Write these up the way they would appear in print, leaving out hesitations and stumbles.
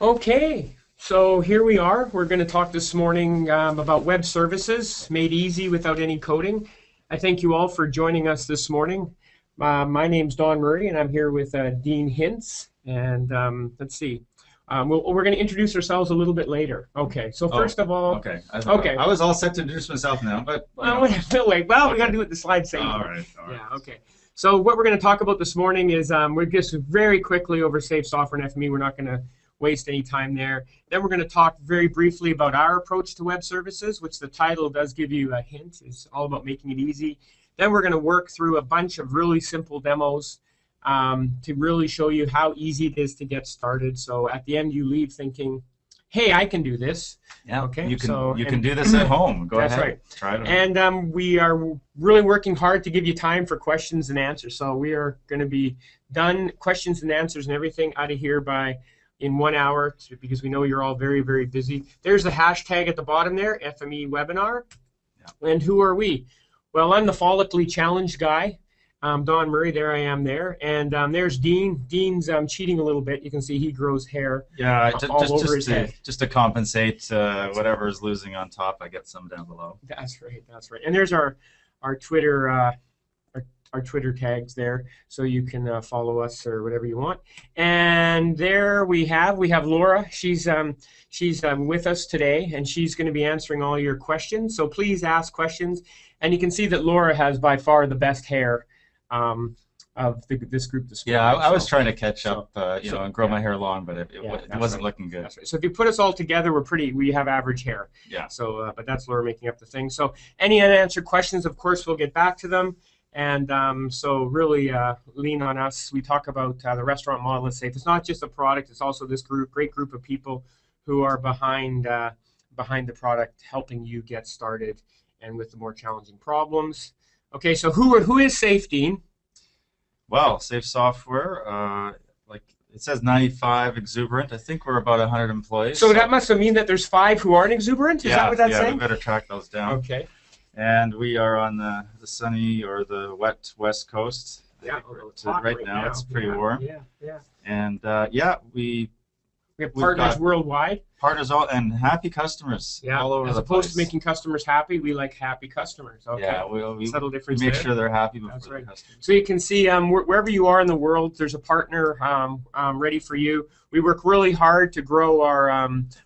Okay, so here we are. We're going to talk this morning about web services made easy without any coding. I thank you all for joining us this morning. My name's Don Murray, and I'm here with Dean Hintz. And let's see. We're going to introduce ourselves a little bit later. Okay. So first of all, I was all set to introduce myself now, but we got to do what the slides say. All right. Yeah. Okay. So what we're going to talk about this morning is we're just very quickly over Safe Software and FME. We're not going to waste any time there. Then we're going to talk very briefly about our approach to web services, which the title does give you a hint. It's all about making it easy. Then we're going to work through a bunch of really simple demos to really show you how easy it is to get started. So at the end, you leave thinking, "Hey, I can do this." Yeah. Okay. You can do this at home. Go ahead. That's right. Try it. And we are really working hard to give you time for questions and answers. So we are going to be done questions and answers and everything out of here by in 1 hour because we know you're all very, very busy. There's the hashtag at the bottom there, FME webinar. Yeah. And who are we? Well, I'm the follically challenged guy. Don Murray, there I am. And there's Dean. Dean's cheating a little bit. You can see he grows hair all over his head. Just to compensate whatever's losing on top, I get some down below. That's right, that's right. And there's our Twitter our Twitter tags there, so you can follow us or whatever you want. And there we have Laura. She's with us today, and she's going to be answering all your questions. So please ask questions. And you can see that Laura has by far the best hair of this group this morning. Yeah, I was trying to catch up, and grow my hair long, but it wasn't looking good. That's right. So if you put us all together, we have average hair. Yeah. So, but that's Laura making up the thing. So any unanswered questions, of course, we'll get back to them. And so really lean on us. We talk about the restaurant model at Safe. It's not just a product; it's also this group, great group of people who are behind the product, helping you get started and with the more challenging problems. Okay, so who is Safe, Dean? Well, Safe Software, like it says 95 exuberant. I think we're about 100 employees. So that must mean that there's 5 who aren't exuberant? Is that what that's saying? Yeah, we better track those down. Okay. And we are on the sunny or the wet West Coast. Yeah, right now it's pretty warm. Yeah, yeah. And we have partners worldwide. Partners and happy customers all over the place. As opposed to making customers happy, we like happy customers. Okay. Yeah, we make sure they're happy before the customers. So you can see wherever you are in the world, there's a partner ready for you. We work really hard to grow our.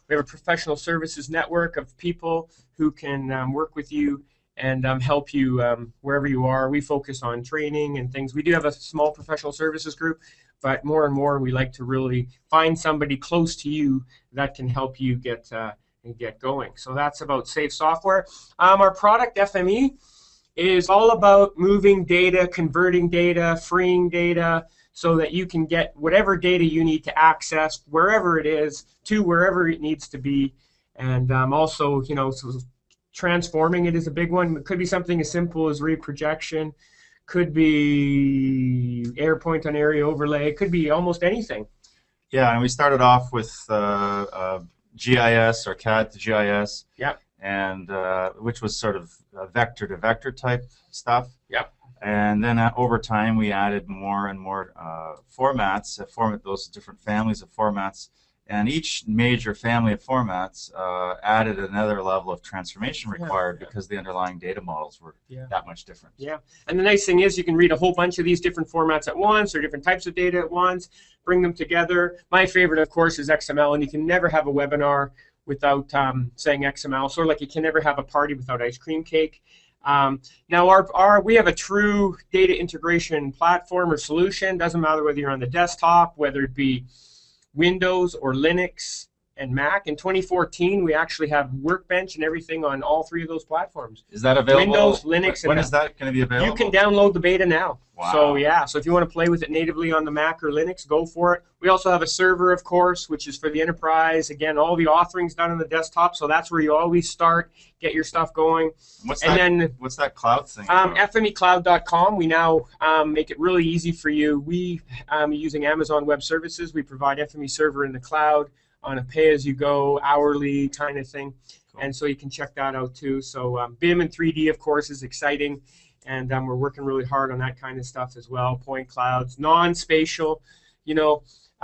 We have a professional services network of people who can work with you and help you wherever you are. We focus on training and things. We do have a small professional services group. But more and more, we like to really find somebody close to you that can help you get going. So that's about Safe Software. Our product, FME, is all about moving data, converting data, freeing data, so that you can get whatever data you need to access, wherever it is, to wherever it needs to be. And also, so transforming it is a big one. It could be something as simple as reprojection. Could be air point on area overlay. It could be almost anything. Yeah, and we started off with GIS or CAD to GIS. Yep. And which was sort of vector to vector type stuff. Yep. And then over time we added more and more formats. Those different families of formats, and each major family of formats added another level of transformation required because the underlying data models were that much different. Yeah, and the nice thing is you can read a whole bunch of these different formats at once or different types of data at once, bring them together. My favorite, of course, is XML, and you can never have a webinar without saying XML, sort of like you can never have a party without ice cream cake. Now, we have a true data integration platform or solution. Doesn't matter whether you're on the desktop, whether it be Windows or Linux and Mac. In 2014, we actually have Workbench and everything on all 3 of those platforms. Is that available? Windows, Linux, and Mac. When is that going to be available? You can download the beta now. Wow. So yeah, so if you want to play with it natively on the Mac or Linux, go for it. We also have a server, of course, which is for the enterprise. Again, all the authoring's done on the desktop, so that's where you always start, get your stuff going. What's that cloud thing? FMEcloud.com. We now make it really easy for you. We, using Amazon Web Services, we provide FME server in the cloud on a pay-as-you-go, hourly kind of thing. Cool. And so you can check that out too. So BIM and 3D, of course, is exciting. And we're working really hard on that kind of stuff as well, point clouds, non-spatial.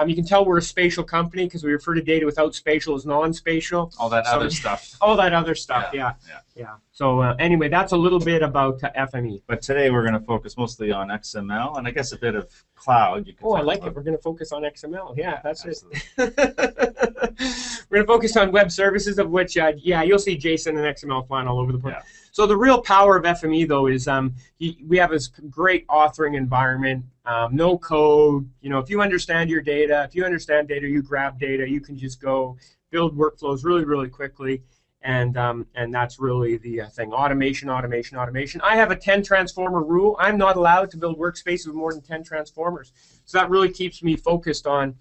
You can tell we're a spatial company because we refer to data without spatial as non-spatial. All that other stuff. All that other stuff, yeah. So anyway, that's a little bit about FME. But today we're going to focus mostly on XML and I guess a bit of cloud. You can We're going to focus on XML. Yeah, that's it. We're going to focus on web services, of which, yeah, you'll see JSON and XML flying all over the place. Yeah. So the real power of FME, though, is we have this great authoring environment, no code. You know, if you understand your data, you grab data, you can just go build workflows really, really quickly, and that's really the thing. Automation, automation, automation. I have a 10-transformer rule. I'm not allowed to build workspaces with more than 10 transformers. So that really keeps me focused on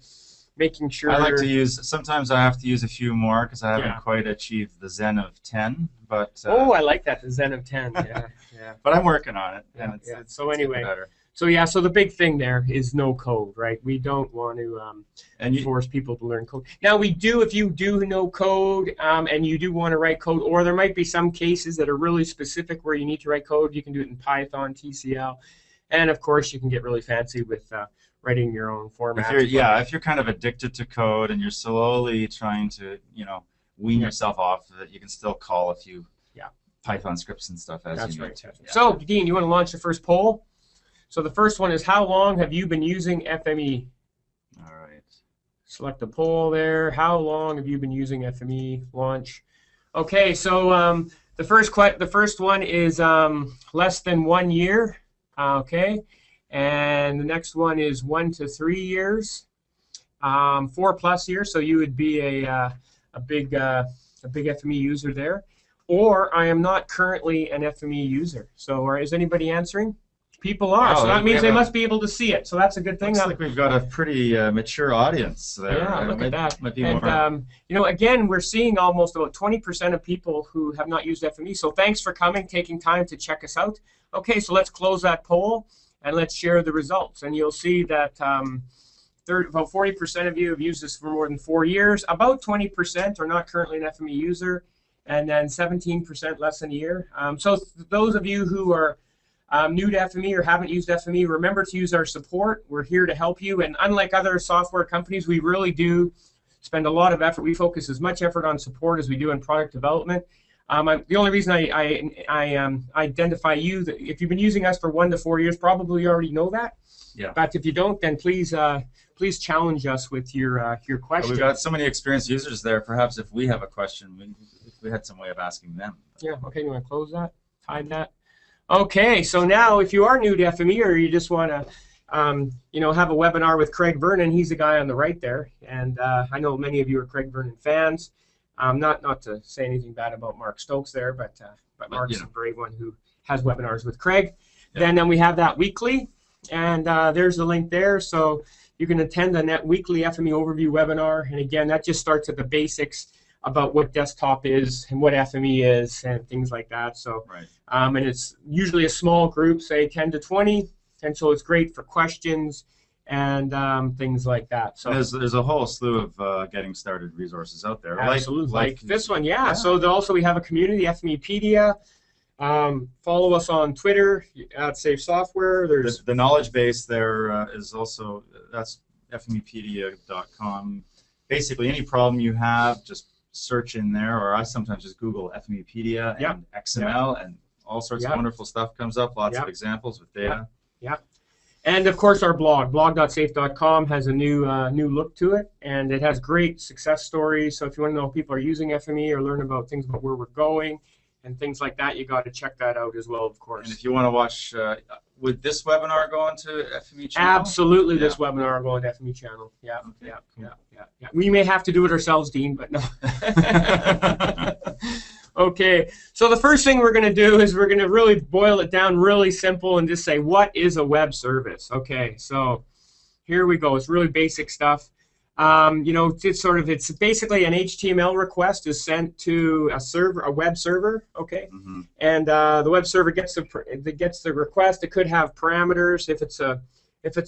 making sure. I like to use, sometimes I have to use a few more because I haven't quite achieved the zen of 10. But, oh, I like that, the zen of 10. Yeah, yeah. But I'm working on it. Yeah, and it's, it's, so anyway, it's better. So yeah, so the big thing there is no code, right? We don't want to force people to learn code. Now we do, if you do no code and you do want to write code, or there might be some cases that are really specific where you need to write code, you can do it in Python, TCL, and of course you can get really fancy with writing your own format. If you're kind of addicted to code and you're slowly trying to, you know, wean yourself off of it, you can still call a few Python scripts and stuff as you need to. Yeah. So, Dean, you want to launch the first poll? So the first one is, how long have you been using FME? All right. Select the poll there. How long have you been using FME? Launch. Okay, so the first one is less than 1 year. Okay. And the next one is 1 to 3 years. 4+ years, so you would be a big FME user there, or I am not currently an FME user. So, is anybody answering? People are. Oh, so that means they must be able to see it. So that's a good thing. Looks like we've got a pretty mature audience there. Yeah, look at that. Might be more. You know, again, we're seeing almost about 20% of people who have not used FME. So thanks for coming, taking time to check us out. Okay, so let's close that poll and let's share the results. And you'll see that. About 40% of you have used this for more than 4 years. About 20% are not currently an FME user, and then 17% less than a year. So those of you who are new to FME or haven't used FME, remember to use our support. We're here to help you. And unlike other software companies, we really do spend a lot of effort. We focus as much effort on support as we do in product development. The only reason I identify you, that if you've been using us for 1 to 4 years, probably you already know that. Yeah. But if you don't, then please please challenge us with your question. Well, we've got so many experienced users there. Perhaps if we have a question, we had some way of asking them. Yeah. Okay. You want to close that? Hide that. Okay. So now, if you are new to FME or you just want to, you know, have a webinar with Craig Vernon, he's the guy on the right there, and I know many of you are Craig Vernon fans. Not to say anything bad about Mark Stokes there, but Mark's a brave one who has webinars with Craig. Yeah. Then we have that weekly. And there's the link there, so you can attend the weekly FME overview webinar. And again, that just starts at the basics about what desktop is and what FME is and things like that. So, and it's usually a small group, say 10 to 20, and so it's great for questions and things like that. So there's a whole slew of getting started resources out there. Absolutely, like this one, yeah. So also we have a community, FMEpedia. Follow us on Twitter at Safe Software. There's the knowledge base there is also, that's FMEpedia.com. Basically, any problem you have, just search in there, or I sometimes just Google FMEpedia and XML, and all sorts of wonderful stuff comes up. Lots of examples with data. And of course, our blog, blog.safe.com, has a new look to it, and it has great success stories. So if you want to know if people are using FME or learn about things about where we're going and things like that, you got to check that out as well, of course. And if you want to watch, would this webinar go on to FME channel? Absolutely, this webinar will go on to FME channel. Yeah, okay. Yeah. We may have to do it ourselves, Dean, but no. Okay, so the first thing we're going to do is we're going to really boil it down really simple and just say, what is a web service? Okay, so here we go. It's really basic stuff. You know, it's basically an HTML request is sent to a server, a web server, okay, and the web server gets the request. It could have parameters. If it's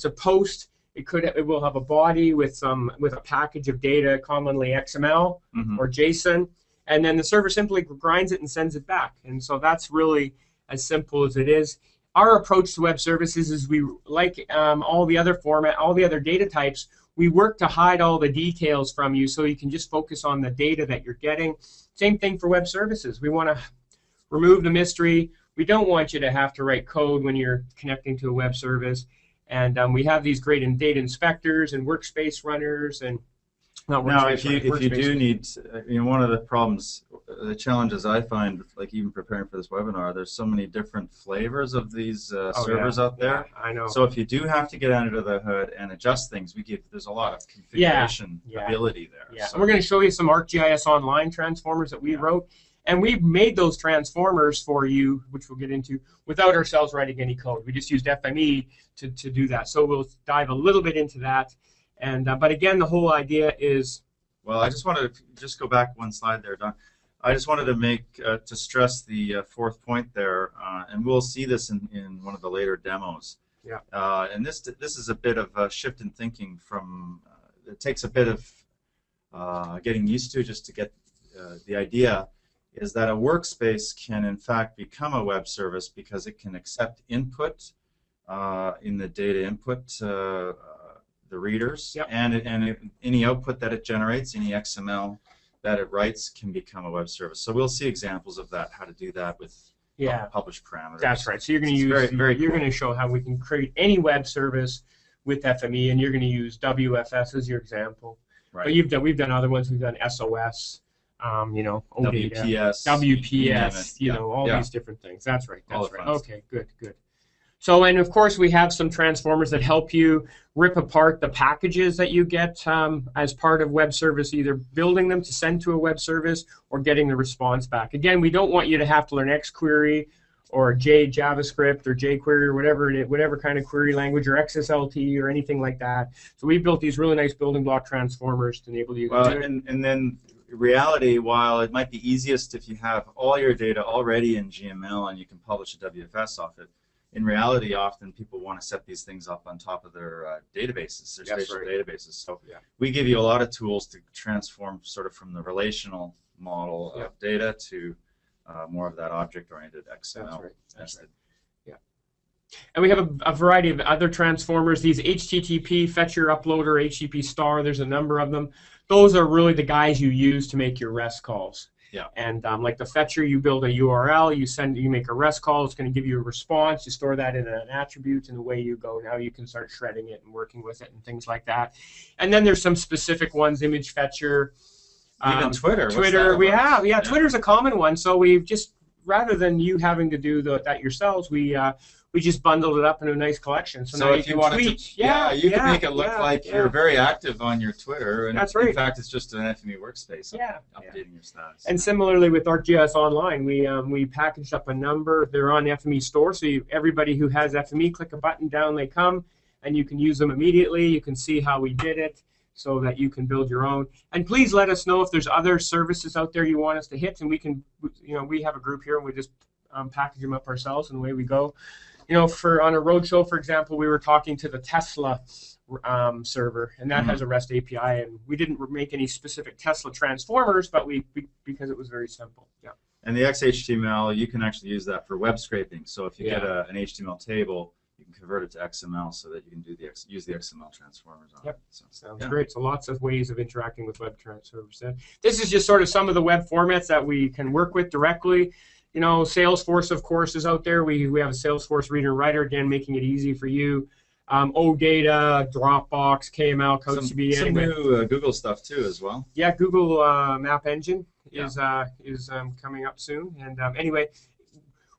a post, it will have a body with a package of data, commonly XML or JSON, and then the server simply grinds it and sends it back. And so that's really as simple as it is. Our approach to web services is we, like all the other data types, we work to hide all the details from you so you can just focus on the data that you're getting. Same thing for web services. We want to remove the mystery. We don't want you to have to write code when you're connecting to a web service. And we have these great data inspectors and workspace runners. And now, if you do need, you know, one of the problems, the challenges I find, like even preparing for this webinar, there's so many different flavors of these servers out there. Yeah, I know. So if you do have to get under the hood and adjust things, there's a lot of configuration ability there. Yeah. So we're going to show you some ArcGIS Online transformers that we wrote, and we've made those transformers for you, which we'll get into, without ourselves writing any code. We just used FME to do that. So we'll dive a little bit into that. And but again, the whole idea is, well, I just wanted to go back one slide there, Don. I just wanted to make to stress the fourth point there, and we'll see this in one of the later demos. Yeah. And this is a bit of a shift in thinking from. It takes a bit of getting used to just to get the idea is that a workspace can in fact become a web service because it can accept input in the data input. The readers, and any output that it generates, any XML that it writes can become a web service. So we'll see examples of that, how to do that with published parameters. That's right. So you're going to use, you're going to show how we can create any web service with FME, and you're going to use WFS as your example. Right. But you've done, we've done other ones. We've done SOS, you know, OData, WPS, you know, all these different things. That's right. That's right. Okay. Good. Good. So, and of course, we have some transformers that help you rip apart the packages that you get as part of web service, either building them to send to a web service or getting the response back. Again, we don't want you to have to learn XQuery or JavaScript or jQuery or whatever it is, whatever kind of query language, or XSLT or anything like that. So we built these really nice building block transformers to enable you to do it. And then reality, while it might be easiest if you have all your data already in GML and you can publish a WFS off it, in reality, often people want to set these things up on top of their databases, their spatial databases. So we give you a lot of tools to transform sort of from the relational model of data to more of that object-oriented XML. That's right. That's right. Yeah. And we have a variety of other transformers. These HTTP, fetch your uploader, HTTP star, there's a number of them. Those are really the guys you use to make your REST calls. Yeah. And like the fetcher, you build a URL, you make a REST call, it's going to give you a response, you store that in an attribute, and away you go. Now you can start shredding it and working with it and things like that. And then there's some specific ones, image fetcher. Even Twitter. Twitter, we have. Yeah, Twitter's a common one, so we've just, rather than you having to do that yourselves, we just bundled it up into a nice collection. So if you want to, you can make it look like you're very active on your Twitter. And that's right. In fact, it's just an FME workspace. Updating your status. And similarly with ArcGIS Online, we packaged up a number. They're on FME Store, so everybody who has FME, click a button, down they come, and you can use them immediately. You can see how we did it, so that you can build your own. And please let us know if there's other services out there you want us to hit, and we can, you know, we have a group here, and we just package them up ourselves, and away we go. You know, on a roadshow, for example, we were talking to the Tesla server, and that has a REST API, and we didn't make any specific Tesla transformers, but we because it was very simple. Yeah. And the XHTML, you can actually use that for web scraping. So if you get an HTML table, you can convert it to XML so that you can do the use the XML transformers on it. So, sounds great. So lots of ways of interacting with web servers. This is just sort of some of the web formats that we can work with directly. You know, Salesforce, of course, is out there. We have a Salesforce reader and writer, again, making it easy for you. OData, Dropbox, KML, CodeCB. Some new Google stuff, too, as well. Yeah, Google Map Engine is coming up soon. And anyway,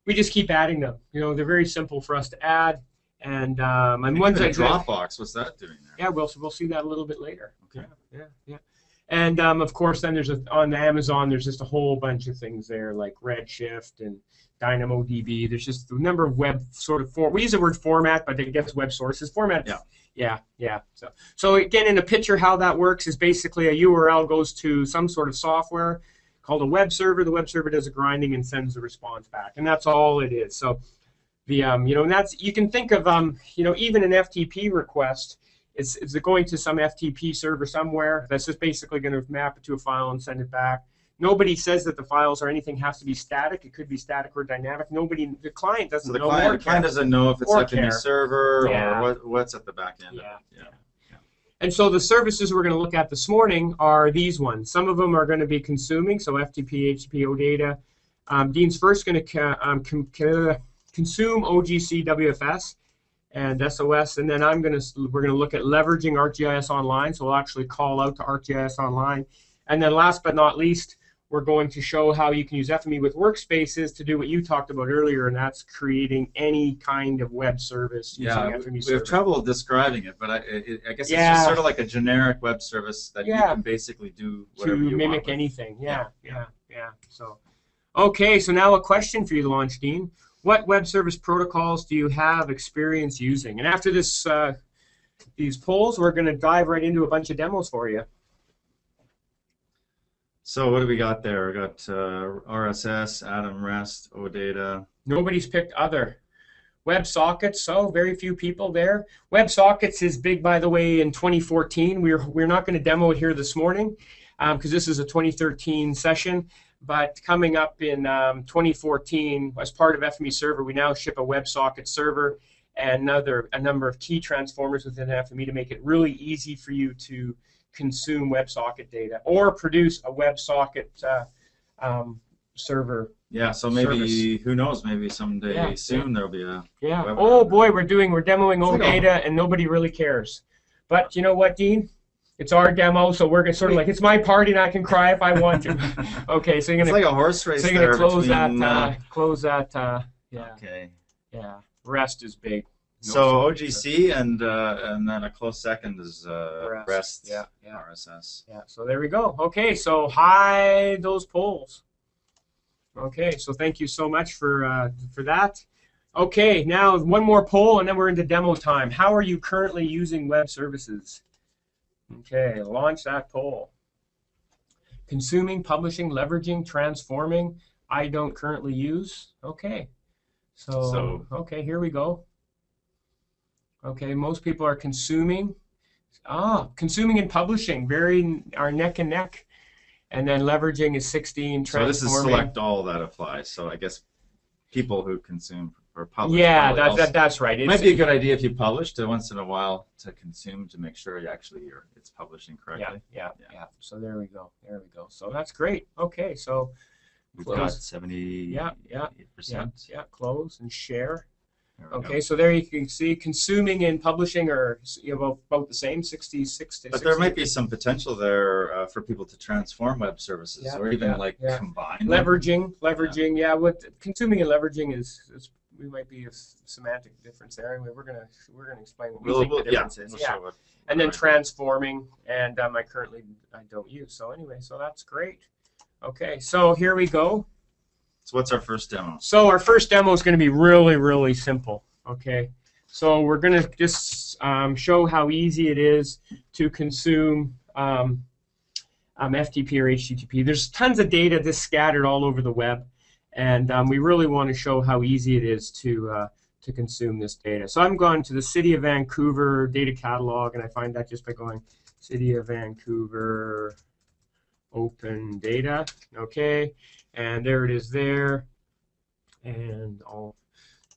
we just keep adding them. You know, they're very simple for us to add. And ones that Dropbox, what's that doing there? Yeah, we'll see that a little bit later. Okay. Yeah. And of course, then there's on Amazon. There's just a whole bunch of things there, like Redshift and DynamoDB. There's just a number of web sort of form. We use the word format, but I guess web sources format. Yeah. So again, in a picture, how that works is basically a URL goes to some sort of software called a web server. The web server does a grinding and sends the response back, and that's all it is. So the you know, and that's, you can think of you know, even an FTP request. It's going to some FTP server somewhere that's just basically going to map it to a file and send it back. Nobody says that the files or anything has to be static. It could be static or dynamic. Nobody, the client doesn't know. The client doesn't know if it's like a new server or what's at the back end of it. And so the services we're going to look at this morning are these ones. Some of them are going to be consuming, so FTP, HTTP, OData. Dean's first going to consume OGC, WFS, and SOS, and then we're going to look at leveraging ArcGIS Online, so we'll actually call out to ArcGIS Online. And then last but not least, we're going to show how you can use FME with workspaces to do what you talked about earlier, and that's creating any kind of web service using FME. We have trouble describing it, but I guess it's just sort of like a generic web service that you can basically do whatever you want. To mimic anything, yeah. So, okay, so now a question for you to launch, Dean. What web service protocols do you have experience using? And after this, these polls, we're going to dive right into a bunch of demos for you. So what do we got there? We got RSS, Atom, REST, OData. Nobody's picked other. WebSockets, so very few people there. WebSockets is big, by the way, in 2014. We're not going to demo it here this morning because this is a 2013 session. But coming up in 2014, as part of FME Server, we now ship a WebSocket server and a number of key transformers within FME to make it really easy for you to consume WebSocket data or produce a WebSocket server. Yeah, so maybe who knows? Maybe someday soon there'll be a. Yeah. Oh boy, we're demoing old data and nobody really cares. But you know what, Dean? It's our demo, so we're sort of like it's my party and I can cry if I want to. Okay, so you're gonna. It's like a horse race. So you're gonna close that. Yeah. Okay. Yeah. REST is big. No OGC and then a close second is REST. Yeah. RSS. Yeah. So there we go. Okay. So hide those polls. Okay. So thank you so much for that. Okay. Now one more poll and then we're into demo time. How are you currently using web services? Okay. Launch that poll. Consuming, publishing, leveraging, transforming. I don't currently use. Okay. So okay. Here we go. Okay, most people are consuming. Consuming and publishing are neck and neck. And then leveraging is 16, transforming. So this is select all that applies. So I guess people who consume or publish. Yeah, that's right. It might be a good idea if you published once in a while to consume to make sure you actually it's publishing correctly. Yeah. So there we go. So that's great. Okay, so we've got 70%. Yeah, close and share. Okay, so there you can see consuming and publishing are about the same, 66 to 60. But there might be some potential there for people to transform web services or even combine. Leveraging, what consuming and leveraging is we might be a semantic difference there. Anyway, we're gonna explain what we think the difference is. And then transforming, and I don't use. So anyway, so that's great. Okay, so here we go. So what's our first demo? So our first demo is going to be really, really simple. Okay, so we're going to just show how easy it is to consume FTP or HTTP. There's tons of data just scattered all over the web, and we really want to show how easy it is to consume this data. So I'm going to the City of Vancouver data catalog, and I find that just by going City of Vancouver open data. Okay. And there it is there, and I'll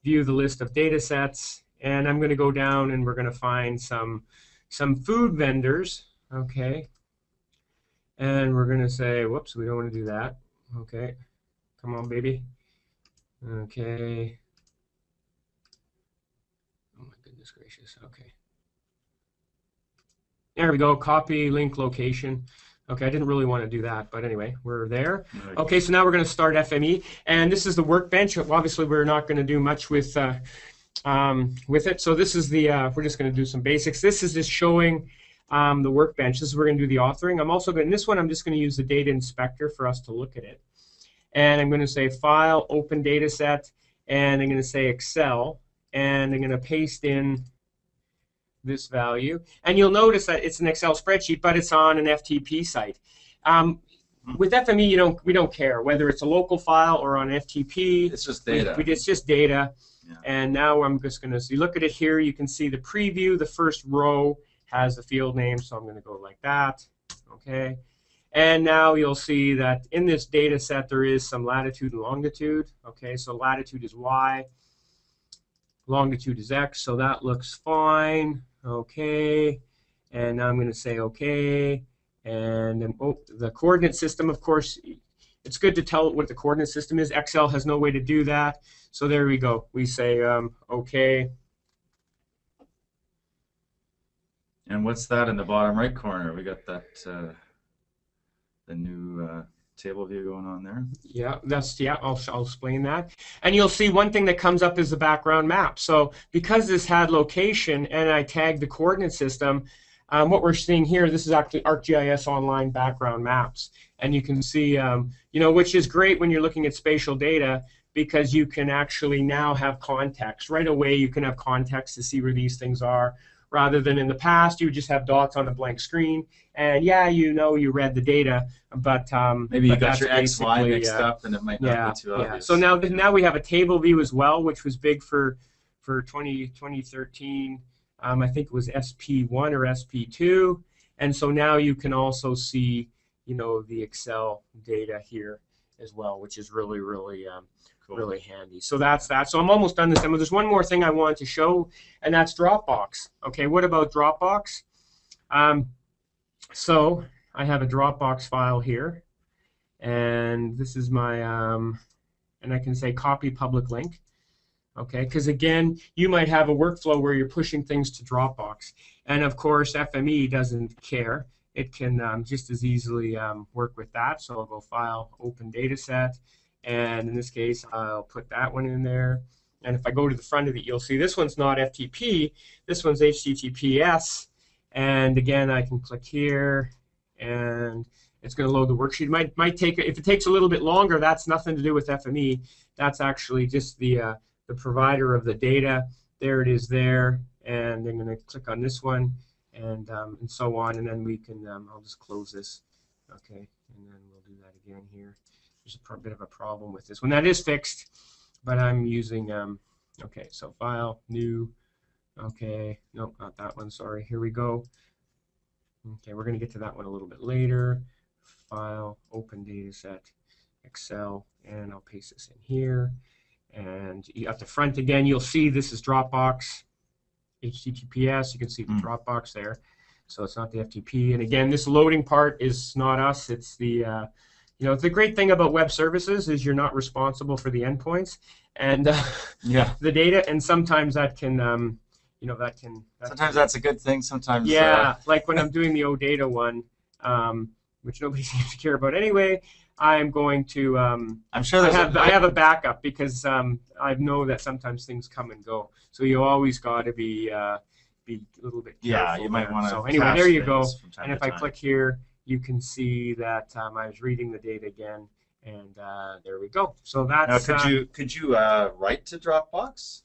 view the list of data sets, and I'm going to go down and we're going to find some food vendors, okay, and we're going to say, whoops, we don't want to do that, okay, come on baby, okay, oh my goodness gracious, okay, there we go, copy, link, location. Okay, I didn't really want to do that, but anyway, we're there. Okay, so now we're going to start FME, and this is the workbench. Obviously, we're not going to do much with it. So this is the we're just going to do some basics. This is just showing the workbench. This is where we're going to do the authoring. I'm also going in this one. I'm just going to use the data inspector for us to look at it, and I'm going to say File, Open Data Set, and I'm going to say Excel, and I'm going to paste in this value, and you'll notice that it's an Excel spreadsheet, but it's on an FTP site. With FME, we don't care whether it's a local file or on FTP. It's just data. It's just data. Yeah. And now I'm just going to look at it here. You can see the preview. The first row has the field name, so I'm going to go like that. Okay. And now you'll see that in this data set there is some latitude and longitude. Okay. So latitude is Y. Longitude is X, so that looks fine. Okay, and now I'm going to say OK. And then, oh, the coordinate system, of course, it's good to tell what the coordinate system is. Excel has no way to do that. So there we go. We say OK. And what's that in the bottom right corner? We got that the new table view going on there. Yeah, that's I'll explain that. And you'll see one thing that comes up is the background map. So because this had location and I tagged the coordinate system, what we're seeing here, this is actually ArcGIS Online background maps, and you can see, you know, which is great when you're looking at spatial data, because you can actually now have context right away. You can have context to see where these things are. Rather than in the past, you would just have dots on a blank screen, and yeah, you know, you read the data, but maybe you got your XY mixed up, and it might not be too obvious. So now we have a table view as well, which was big for 2013. I think it was SP1 or SP2, and so now you can also see, you know, the Excel data here as well, which is really, really really handy. So that's that. So I'm almost done this demo. There's one more thing I wanted to show, and that's Dropbox. Okay, what about Dropbox? So I have a Dropbox file here, and this is my, and I can say copy public link. Okay, because again, you might have a workflow where you're pushing things to Dropbox, and of course FME doesn't care. It can just as easily work with that. So I'll go File, Open Dataset. And in this case, I'll put that one in there. And if I go to the front of it, you'll see this one's not FTP. This one's HTTPS. And again, I can click here, and it's going to load the worksheet. It might take, if it takes a little bit longer, that's nothing to do with FME. That's actually just the provider of the data. There it is there. And I'm going to click on this one, and so on. And then we can, I'll just close this. Okay, and then we'll do that again here. A bit of a problem with this one that is fixed, but I'm using okay, so File, New, okay, nope, not that one, sorry, here we go. Okay, we're going to get to that one a little bit later. File, Open Dataset, Excel, and I'll paste this in here, and at the front again you'll see this is Dropbox HTTPS. You can see the Dropbox there, so it's not the FTP. And again, this loading part is not us, it's the you know, the great thing about web services is you're not responsible for the endpoints and the data, and sometimes that can, you know, that sometimes that's a good thing. Sometimes like when I'm doing the OData one, which nobody seems to care about anyway. I'm going to. I'm sure I have a backup, because I know that sometimes things come and go. So you always got to be a little bit careful. Yeah, you might want to. So anyway, there you go. And if I click here, you can see that I was reading the data again, and there we go. So that's. Now, could you write to Dropbox?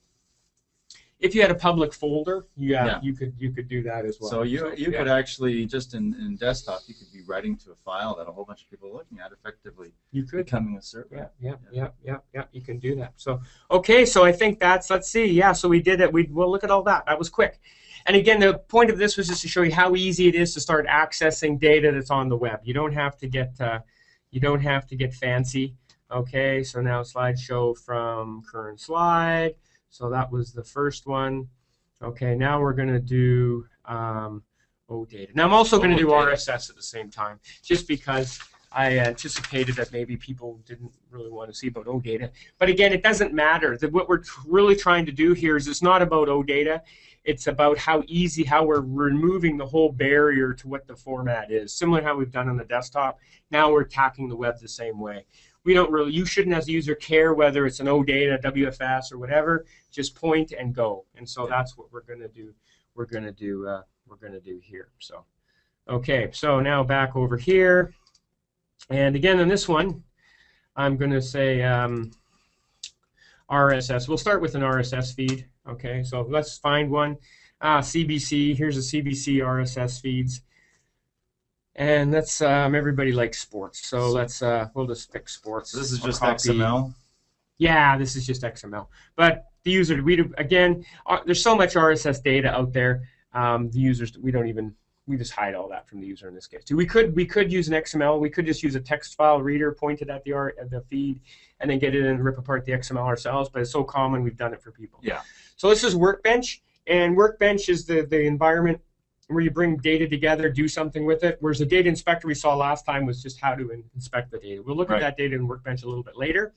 If you had a public folder, you could do that as well. So you could actually just in desktop, you could be writing to a file that a whole bunch of people are looking at, effectively. You could becoming a server. Yeah. You can do that. So okay, so I think that's. Let's see. Yeah, so we did it. Well, look at all that. That was quick. And again, the point of this was just to show you how easy it is to start accessing data that's on the web. You don't have to get fancy. Okay, so now slideshow from current slide. So that was the first one. Okay, now we're going to do OData. Now I'm also going to do RSS at the same time, just because I anticipated that maybe people didn't really want to see about OData. But again, it doesn't matter. What we're really trying to do here is it's not about OData. It's about how we're removing the whole barrier to what the format is. Similar to how we've done on the desktop, now we're attacking the web the same way. We don't really, you shouldn't as a user care whether it's an OData, WFS, or whatever. Just point and go. And so that's what we're going to do. We're going to do here. So, okay. So now back over here, and again on this one, I'm going to say RSS. We'll start with an RSS feed. Okay, so let's find one. CBC, here's a CBC RSS feeds. And let's, everybody likes sports, so let's, we'll just pick sports. So this is just XML? Yeah, this is just XML. But the user, again, there's so much RSS data out there, the users, we just hide all that from the user in this case. So we could use an XML, we could just use a text file reader pointed at the feed, and then get it and rip apart the XML ourselves, but it's so common we've done it for people. Yeah. So this is Workbench, and Workbench is the environment where you bring data together, do something with it, whereas the data inspector we saw last time was just how to inspect the data. We'll look at that data in Workbench a little bit later.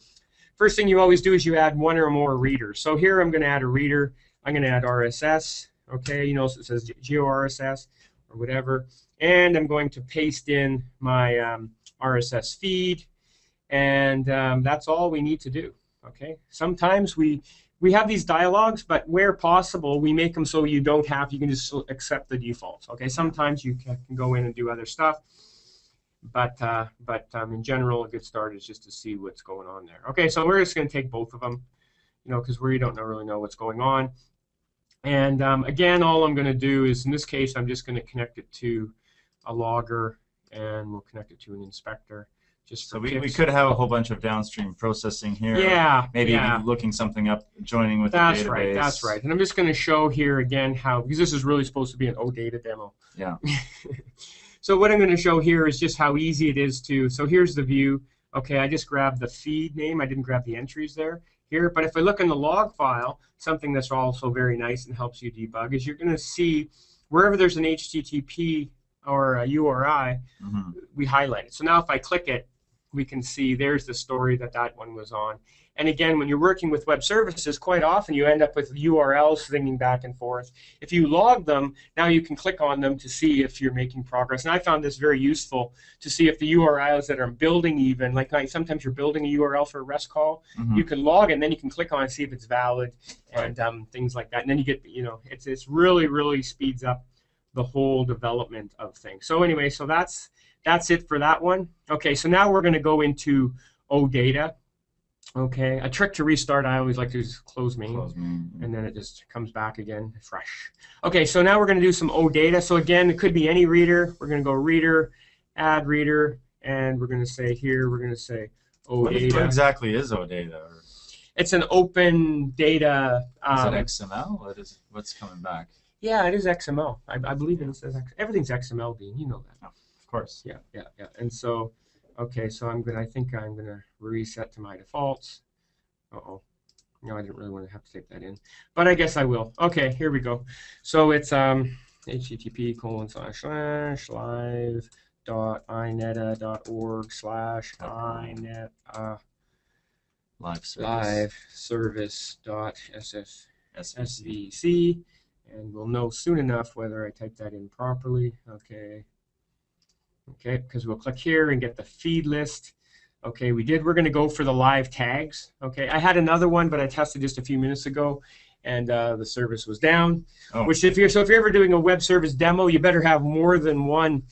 First thing you always do is you add one or more readers. So here I'm going to add a reader. I'm going to add RSS, okay, you know, so it says GeoRSS or whatever, and I'm going to paste in my RSS feed, and that's all we need to do, okay? Sometimes we have these dialogues, but where possible, we make them so you don't have, you can just accept the defaults, okay? Sometimes you can go in and do other stuff, but in general, a good start is just to see what's going on there. Okay, so we're just going to take both of them, you know, because we don't really know what's going on. And again, all I'm going to do is, in this case, I'm just going to connect it to a logger, and we'll connect it to an inspector. Just so we could have a whole bunch of downstream processing here. Yeah. Maybe even looking something up, joining with the database. That's right. That's right. And I'm just going to show here again how, because this is really supposed to be an OData demo. Yeah. So what I'm going to show here is just how easy it is to. So here's the view. Okay, I just grabbed the feed name. I didn't grab the entries there. Here, but if I look in the log file, something that's also very nice and helps you debug is you're going to see wherever there's an HTTP or a URI, we highlight it. So now if I click it, we can see there's the story that one was on. And again, when you're working with web services, quite often you end up with URLs swinging back and forth. If you log them, now you can click on them to see if you're making progress. And I found this very useful to see if the URLs that I'm building even, like sometimes you're building a URL for a REST call, you can log and then you can click on and see if it's valid and things like that. And then you get, you know, it's really, really speeds up the whole development of things. So anyway, so that's it for that one. Okay, so now we're going to go into OData. Okay, a trick to restart, I always like to just close main, and then it just comes back again fresh. Okay, so now we're going to do some OData. So again, it could be any reader. We're going to go reader, add reader, and we're going to say here, we're going to say OData. What exactly is OData? It's an open data. Is it XML? Or what's coming back? Yeah, it is XML. I believe it says XML. Everything's XML, Dean. You know that. Oh, of course. Yeah, yeah, yeah. And so, okay, so I think I'm going to reset to my defaults. Uh-oh. No, I didn't really want to have to take that in. But I guess I will. Okay, here we go. So it's http://live.ineta.org/liveservice.svc. And we'll know soon enough whether I type that in properly. Okay. Okay, because we'll click here and get the feed list. Okay, we're going to go for the live tags. Okay, I had another one, but I tested just a few minutes ago, and the service was down. Oh. Which, if you're ever doing a web service demo, you better have more than one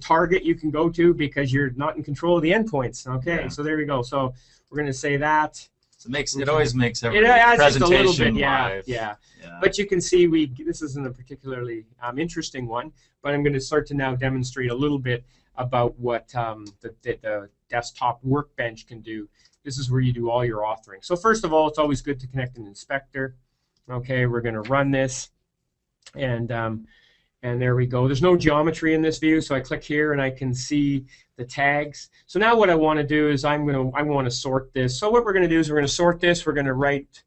target you can go to, because you're not in control of the endpoints. Okay, yeah. So there we go. So we're going to say that. So it always makes every presentation a little bit, live. Yeah, yeah. But you can see this isn't a particularly interesting one, but I'm going to start to now demonstrate a little bit about what the desktop workbench can do. This is where you do all your authoring. So first of all, it's always good to connect an inspector. Okay, we're going to run this, and there we go. There's no geometry in this view, so I click here and I can see the tags. So now what I want to do is I want to sort this. So what we're going to do is we're going to sort this. We're going to write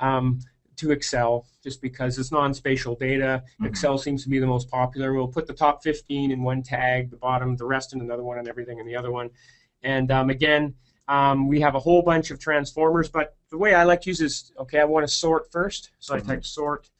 to Excel, just because it's non-spatial data. Excel seems to be the most popular. We'll put the top 15 in one tag, the bottom, the rest in another one, and everything in the other one. And again, we have a whole bunch of transformers, but the way I like to use is, okay, I want to sort first, so I type sort.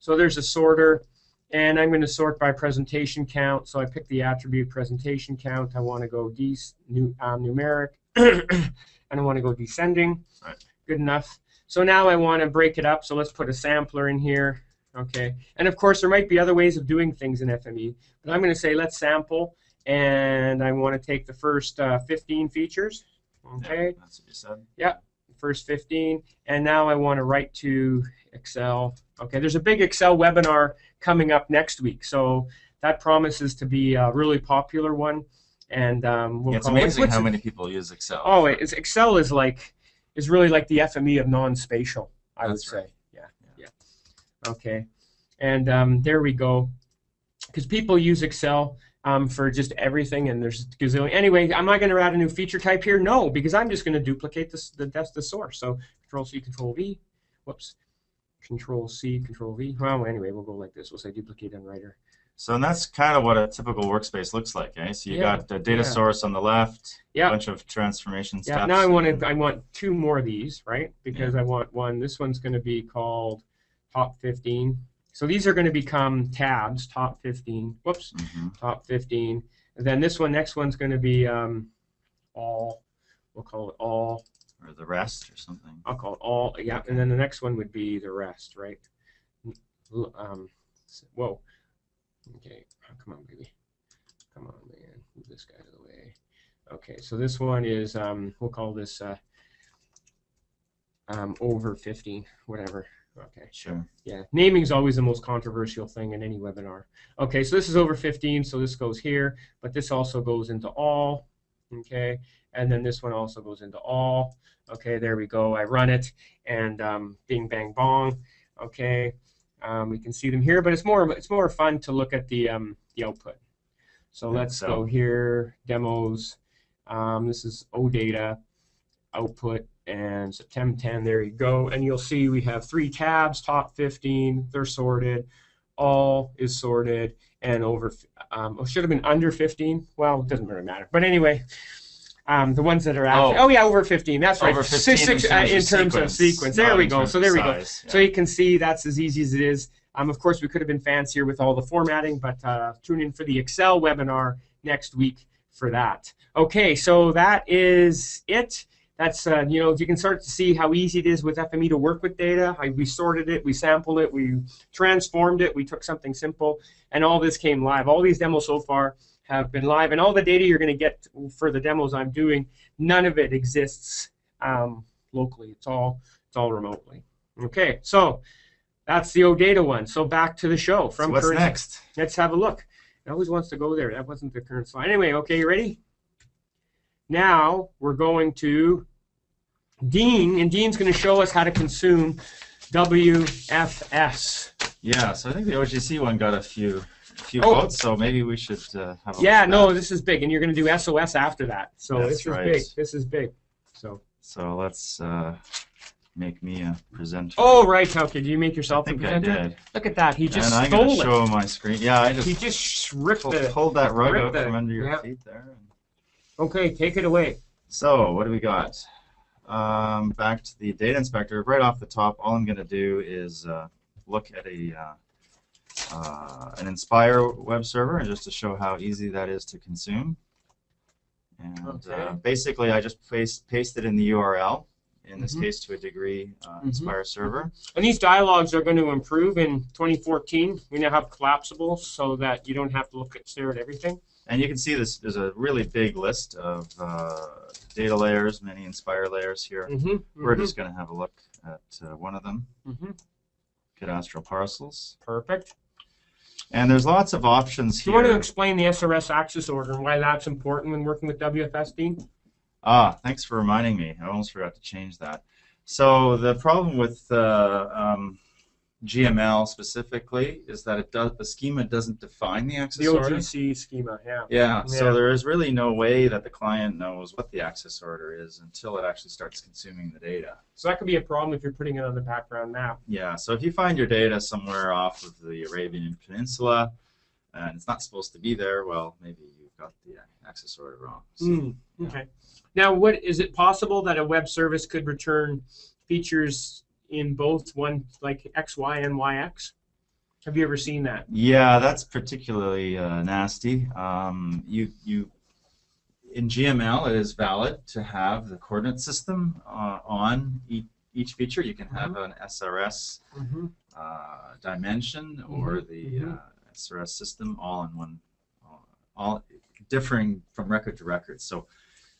So there's a sorter. And I'm going to sort by presentation count, so I pick the attribute presentation count. I want to go numeric, and I want to go descending. Right. Good enough. So now I want to break it up, so let's put a sampler in here. Okay. And of course, there might be other ways of doing things in FME, but I'm going to say let's sample, and I want to take the first 15 features. Okay. Yeah, that's what you said. Yeah. First 15, and now I want to write to Excel. Okay, there's a big Excel webinar coming up next week, so that promises to be a really popular one. And we'll it's amazing how many people use Excel. Oh, Excel is really like the FME of non-spatial, I would say. Yeah, yeah, yeah. Okay, and there we go, because people use Excel. For just everything, and there's gazillion. Anyway, am I going to add a new feature type here? No, because I'm just going to duplicate this. That's the source. So Control-C, Control-V. Whoops. Control-C, Control-V. Well, anyway, we'll go like this. We'll say duplicate and writer. So and that's kind of what a typical workspace looks like, eh? So you got the data source on the left, a bunch of transformation steps. Now I want two more of these, right? Because I want one. This one's going to be called Top 15. So these are going to become tabs, Top 15. Whoops, Top 15. And then this one, next one's going to be all. We'll call it all. Or the rest or something. I'll call it all. Yeah, okay. And then the next one would be the rest, right? Whoa. Okay, oh, come on, baby. Come on, man. Move this guy out of the way. Okay, so this one is, we'll call this over 15, whatever. Okay, sure. Yeah, naming's always the most controversial thing in any webinar. Okay, so this is over 15, so this goes here, but this also goes into all, okay? And then this one also goes into all. Okay, there we go. I run it, and bing, bang, bong. Okay. We can see them here, but it's more fun to look at the output. So let's go here, demos. This is OData output and September 10. There you go, and you'll see we have three tabs: top 15. They're sorted. All is sorted, and over. Oh, should have been under 15. Well, it doesn't really matter. But anyway, the ones that are after. Oh, yeah, over 15. That's right. Over 15 in terms of sequence. There we go. So there we go. So you can see that's as easy as it is. Of course, we could have been fancier with all the formatting, but tune in for the Excel webinar next week for that. Okay, so that is it. That's you know, you can start to see how easy it is with FME to work with data. We sorted it, we sampled it, we transformed it, we took something simple, and all this came live. All these demos so far have been live, and all the data you're going to get for the demos I'm doing, none of it exists locally. It's all remotely. Okay, so that's the OData one. So back to the show. So what's next? Let's have a look. It always wants to go there. That wasn't the current slide. Anyway, okay, you ready? Now we're going to Dean, and Dean's going to show us how to consume WFS. Yeah, so I think the OGC one got a few votes, so maybe we should have a look at that. This is big, and you're going to do SOS after that. So this is big. So let's make me a presenter. Oh, right. How did you make yourself a presenter? I did. Look at that. He just and stole it. I'm going to show my screen. Yeah, he just ripped it. Pulled that rug out from under your feet there. Okay, take it away. So what do we got? Back to the data inspector. Right off the top, all I'm going to do is look at a an Inspire web server, and just to show how easy that is to consume. And basically, I just pasted in the URL, in this case to a degree Inspire server. And these dialogues are going to improve in 2014. We now have collapsible, so that you don't have to stare at everything. And you can see this. There's a really big list of data layers, many Inspire layers here. We're just going to have a look at one of them. Cadastral parcels. Perfect. And there's lots of options here. Do you want to explain the SRS access order and why that's important when working with WFS, Dean? Ah, thanks for reminding me. I almost forgot to change that. So the problem with GML specifically is that the schema doesn't define the access order. The OGC schema, yeah. So there is really no way that the client knows what the access order is until it actually starts consuming the data. So that could be a problem if you're putting it on the background map. Yeah, so if you find your data somewhere off of the Arabian Peninsula and it's not supposed to be there, well, maybe you've got the access order wrong. So, okay. Now, is it possible that a web service could return features in both one, like XY and YX? Have you ever seen that? Yeah, that's particularly nasty. In GML, it is valid to have the coordinate system on each feature. You can have an SRS dimension or the SRS system all in one, all differing from record to record. So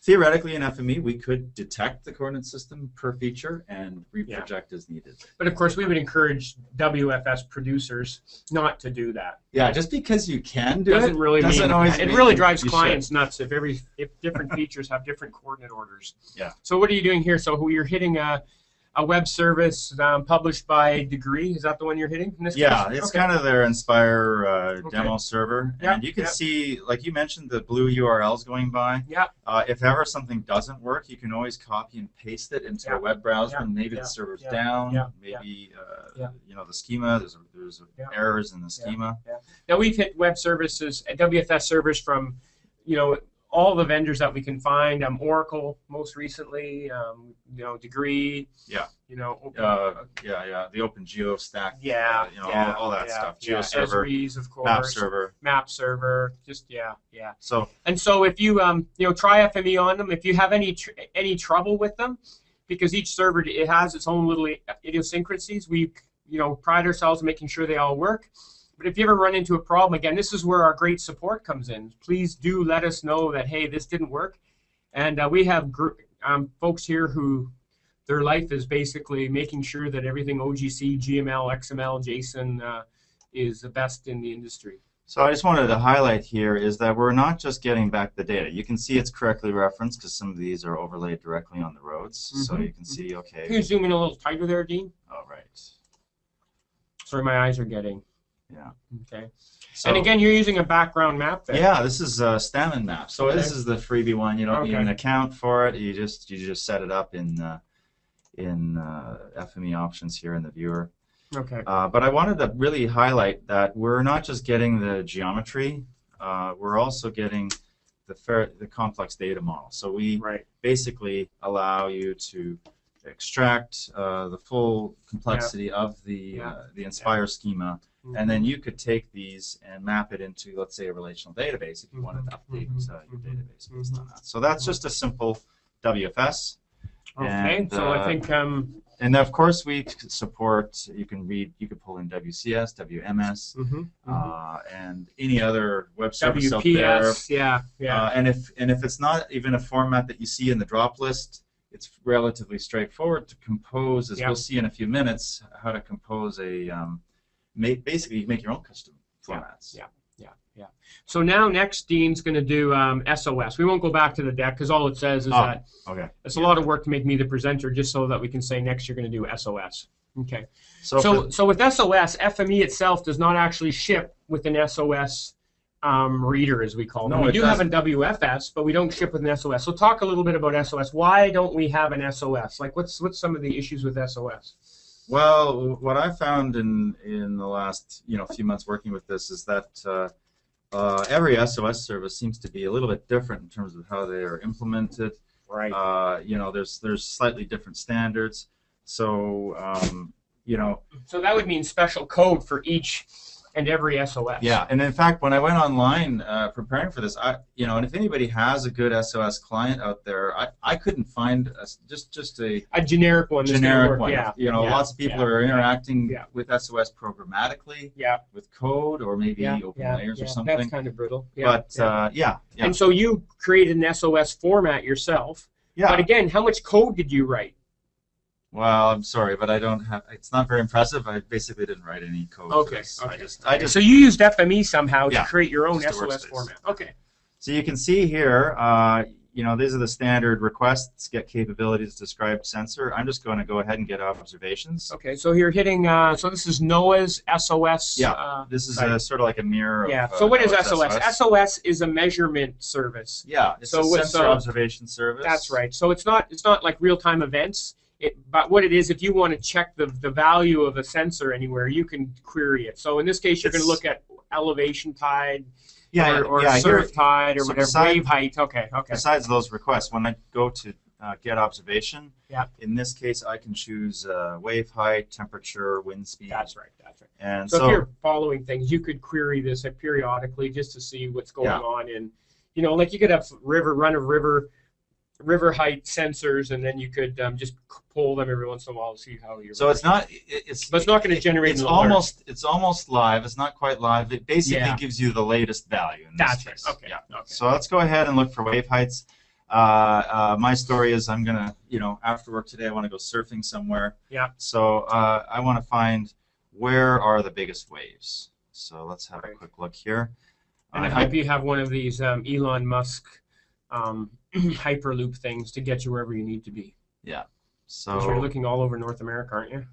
theoretically, in FME, we could detect the coordinate system per feature and reproject as needed. But of course, we would encourage WFS producers not to do that. Yeah, just because you can do it really drives clients nuts if different features have different coordinate orders. Yeah. So what are you doing here? So you're hitting a web service published by degree. Is that the one you're hitting in this case? It's kind of their Inspire demo server. And you can see, like you mentioned, the blue URLs going by. If ever something doesn't work, you can always copy and paste it into a web browser, and maybe the server's down, maybe you know, the schema, there's errors in the schema. Now we've hit web services, WFS servers from, you know, all the vendors that we can find. Oracle, most recently, you know, Degree. You know, Open, the OpenGeo stack. All that stuff. GeoServer, Esri's, of course. Map server. So if you you know, try FME on them. If you have any trouble with them, because each server it has its own little idiosyncrasies. We, you know, pride ourselves on making sure they all work. But if you ever run into a problem, again, this is where our great support comes in. Please do let us know that, hey, this didn't work. And we have folks here who their life is basically making sure that everything OGC, GML, XML, JSON is the best in the industry. So I just wanted to highlight here is that we're not just getting back the data. You can see it's correctly referenced because some of these are overlaid directly on the roads. So you can see, okay. Can you zoom in a little tighter there, Dean? All right. Sorry, my eyes are getting... Okay. So, and again, you're using a background map there. This is a Stamen map. So this is the freebie one. You don't need an account for it. You just set it up in FME options here in the viewer. But I wanted to really highlight that we're not just getting the geometry. We're also getting the complex data model. So we basically allow you to extract the full complexity of the Inspire schema. And then you could take these and map it into, let's say, a relational database if you wanted to update your database based on that. So that's just a simple WFS. And, so I think... and of course we support, you can pull in WCS, WMS, and any other web service out there. And if it's not even a format that you see in the drop list, it's relatively straightforward to compose, as we'll see in a few minutes, how to compose a... basically, you make your own custom formats. So now, next, Dean's going to do SOS. We won't go back to the deck because all it says is that it's a lot of work to make me the presenter just so that we can say next you're going to do SOS. Okay. So with SOS, FME itself does not actually ship with an SOS reader, as we call it. We do have a WFS, but we don't ship with an SOS. So talk a little bit about SOS. Why don't we have an SOS? Like, what's some of the issues with SOS? Well, what I found in the last few months working with this is that every SOS service seems to be a little bit different in terms of how they are implemented. You know, there's slightly different standards. So you know. So that would mean special code for each and every SOS. And in fact, when I went online preparing for this, and if anybody has a good SOS client out there, I couldn't find just a generic one. Lots of people are interacting with SOS programmatically, with code or maybe open layers or something. That's kind of brittle. And so you created an SOS format yourself. But again, how much code did you write? Well, I'm sorry, but I don't have. It's not very impressive. I basically didn't write any code. So you used FME somehow to create your own SOS format. So you can see here, you know, these are the standard requests, get capabilities, describe sensor. I'm just going to go ahead and get observations. So you're hitting. So this is NOAA's SOS. This is a, sort of like a mirror. Of, so what is SOS? SOS is a measurement service. It's a sensor observation service. That's right. So it's not. It's not like real-time events. But what it is, if you want to check the value of a sensor anywhere, you can query it. So in this case, you're going to look at elevation tide, or surf tide, or whatever, wave height. Besides those requests, when I go to get observation, in this case, I can choose wave height, temperature, wind speed. That's right. And so if you're following things, you could query this periodically just to see what's going on. And you know, like you could have river height sensors, and then you could just pull them every once in a while to see how you're. So it's not. But it's not going to generate. It's almost. It's almost live. It's not quite live. It basically gives you the latest value. In this case. So let's go ahead and look for wave heights. My story is I'm gonna, after work today I want to go surfing somewhere. So I want to find where are the biggest waves. So let's have a quick look here. And I hope you have one of these Elon Musk. Hyperloop things to get you wherever you need to be. So you're looking all over North America, aren't you?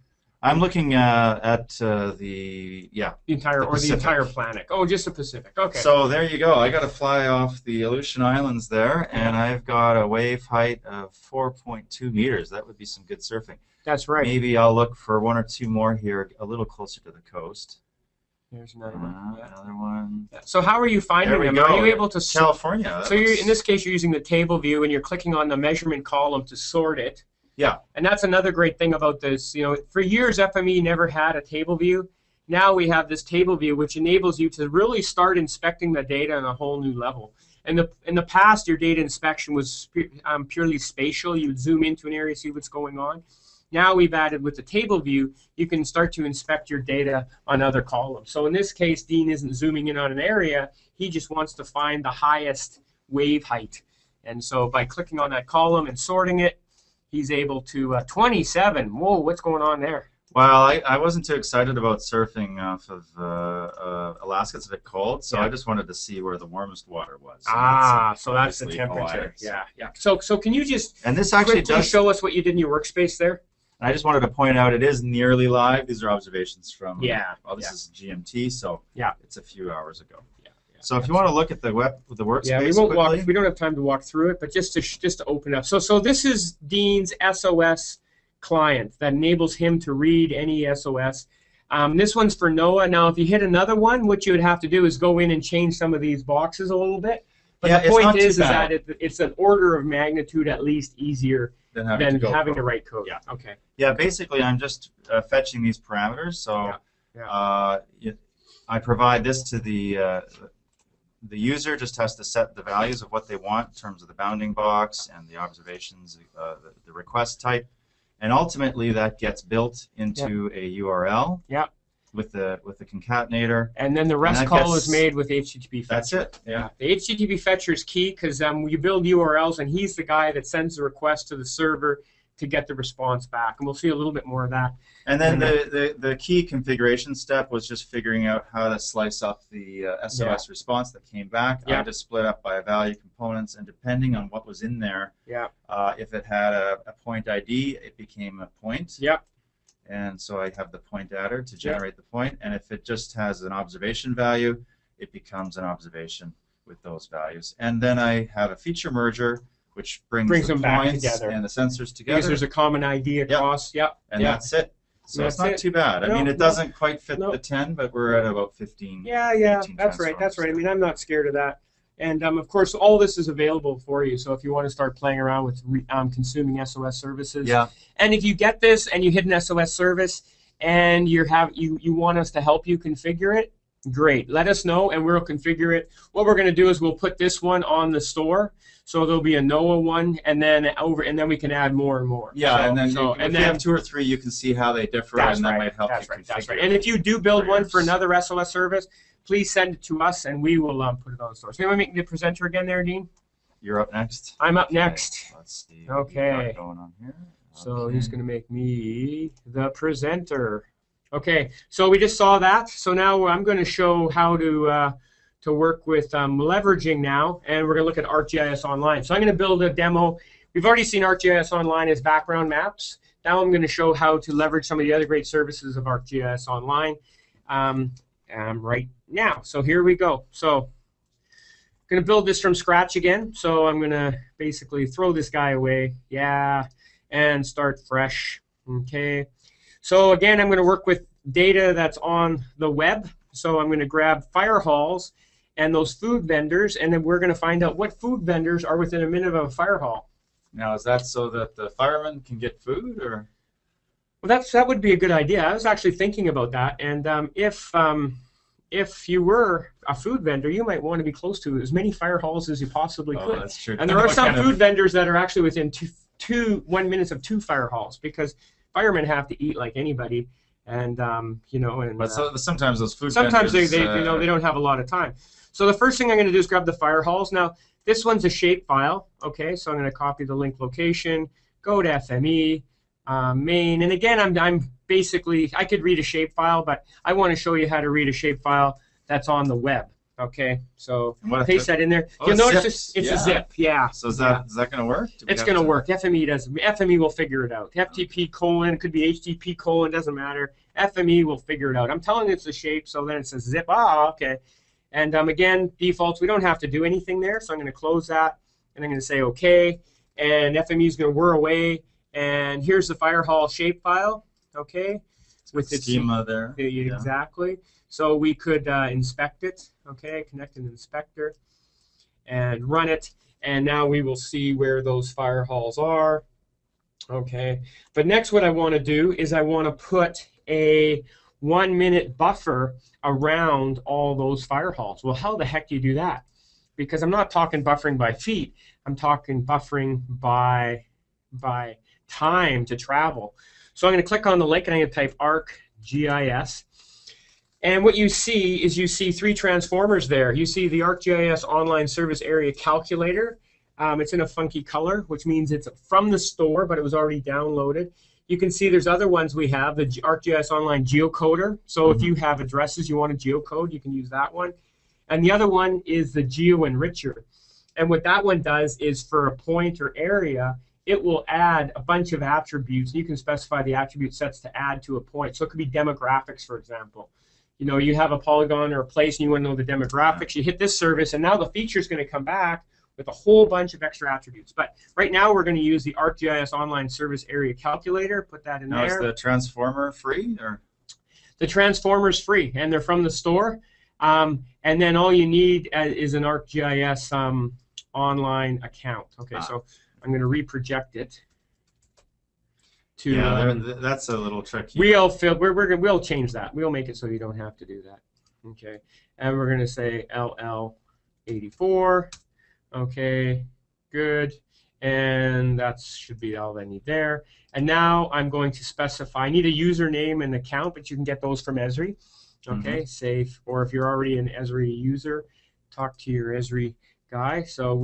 I'm looking at the entire planet. Oh, just the Pacific. Okay. So there you go. I got to fly off the Aleutian Islands there, and I've got a wave height of 4.2 meters. That would be some good surfing. That's right. Maybe I'll look for one or two more here, a little closer to the coast. Here's another one. Yeah. Another one. Yeah. So how are you finding them? Go. Are you able to sort? California. So you're, in this case, you're using the table view, and you're clicking on the measurement column to sort it. Yeah, and that's another great thing about this. You know, for years FME never had a table view. Now we have this table view, which enables you to really start inspecting the data on a whole new level. In the past, your data inspection was purely spatial. You'd zoom into an area, see what's going on. Now we've added with the table view, you can start to inspect your data on other columns. So in this case, Dean isn't zooming in on an area. He just wants to find the highest wave height. And so by clicking on that column and sorting it, he's able to 27. Whoa, what's going on there? Well, I wasn't too excited about surfing off of Alaska. It's a bit cold, so I just wanted to see where the warmest water was. So so that's the temperature. Yeah, yeah. So can you just quickly show us what you did in your workspace there? I just wanted to point out it is nearly live. These are observations from. Yeah. Well, this is GMT, so it's a few hours ago. So if you want to look at the workspace, we won't quickly. We don't have time to walk through it, but just to open up. So this is Dean's SOS client that enables him to read any SOS. This one's for NOAA. Now, if you hit another one, what you would have to do is go in and change some of these boxes a little bit. But the point is that it's an order of magnitude at least easier than having to write code. Yeah. Okay. Yeah. Basically, I'm just fetching these parameters. So I provide this to the the user just has to set the values of what they want in terms of the bounding box and the observations, the request type, and ultimately that gets built into a URL with the concatenator. And then the REST call is made with HTTP fetcher. That's it. Yeah. The HTTP fetcher is key because you build URLs and he's the guy that sends the request to the server to get the response back, and we'll see a little bit more of that. And then the key configuration step was just figuring out how to slice up the SOS response that came back. I just split up by value components, and depending on what was in there, if it had a point ID, it became a point. And so I have the point adder to generate the point, and if it just has an observation value, it becomes an observation with those values. And then I have a feature merger, which brings them back together and the sensors together. Because there's a common ID across. And that's it. So that's it's not too bad. I mean, it doesn't quite fit the 10, but we're at about 15. Yeah, yeah, that's right. That's right. I mean, I'm not scared of that. And of course, all this is available for you. So if you want to start playing around with consuming SOS services, and if you get this and you hit an SOS service and you want us to help you configure it, great. Let us know, and we'll configure it. What we're going to do is we'll put this one on the store, so there'll be a NOAA one, and then we can add more and more. Yeah, and then if you have two or three, you can see how they differ, and that might help you configure. That's right. And if you do build one for another SOS service, please send it to us, and we will put it on the store. So, can we make the presenter again, there, Dean? You're up next. I'm up next. Let's see. Okay. What's going on here? So he's going to make me the presenter. Okay, so we just saw that. So now I'm going to show how to work with leveraging now, and we're going to look at ArcGIS Online. So I'm going to build a demo. We've already seen ArcGIS Online as background maps. Now I'm going to show how to leverage some of the other great services of ArcGIS Online right now. So here we go. So I'm going to build this from scratch again. So I'm going to basically throw this guy away, and start fresh, okay. So again, I'm going to work with data that's on the web. So I'm going to grab fire halls and those food vendors, and then we're going to find out what food vendors are within a minute of a fire hall. Now, is that so that the firemen can get food, or? Well, that would be a good idea. I was actually thinking about that, and if you were a food vendor, you might want to be close to as many fire halls as you possibly could. That's true. And there are some food vendors that are actually within 1 minute of 2 fire halls, because firemen have to eat like anybody, and you know. And but sometimes those food vendors, they you know, they don't have a lot of time. So the first thing I'm going to do is grab the fire halls. Now this one's a shape file, okay? So I'm going to copy the link location, go to FME main, and again I'm basically I could read a shape file, but I want to show you how to read a shape file that's on the web. Okay, so paste that in there. Oh, you'll notice it's a zip. Yeah. So is that going to work? It's going to work. FME does. FME will figure it out. FTP colon, could be HTTP colon, doesn't matter. FME will figure it out. I'm telling it's a shape, so then it says zip. Ah, okay. And again, defaults, we don't have to do anything there, so I'm going to close that, and I'm going to say okay, and FME is going to whir away, and here's the firehall shapefile, okay, with its schema there. Exactly. Yeah. So we could inspect it, okay, connect an inspector, and run it, and now we will see where those firehalls are, okay. But next what I want to do is I want to put a 1-minute buffer around all those firehalls. Well, how the heck do you do that? Because I'm not talking buffering by feet, I'm talking buffering by time to travel. So I'm going to click on the link and I'm going to type ArcGIS. And what you see is you see 3 transformers there. You see the ArcGIS Online Service Area Calculator. It's in a funky color, which means it's from the store, but it was already downloaded. You can see there's other ones we have, the ArcGIS Online Geocoder. So if you have addresses you want to geocode, you can use that one. And the other one is the GeoEnricher. And what that one does is for a point or area, it will add a bunch of attributes. You can specify the attribute sets to add to a point. So it could be demographics, for example. You know, you have a polygon or a place and you want to know the demographics, you hit this service, and now the feature is going to come back with a whole bunch of extra attributes. But right now we're going to use the ArcGIS Online Service Area Calculator, put that in there. Now is the transformer free? Or? The transformer's free, and they're from the store. And then all you need is an ArcGIS online account. Okay, so I'm going to reproject it. That's a little tricky. We'll change that. We'll make it so you don't have to do that. Okay, and we're going to say LL84. Okay, good, and that should be all I need there. And now I'm going to specify. I need a username and account, but you can get those from Esri. Okay, safe. Or if you're already an Esri user, talk to your Esri guy. So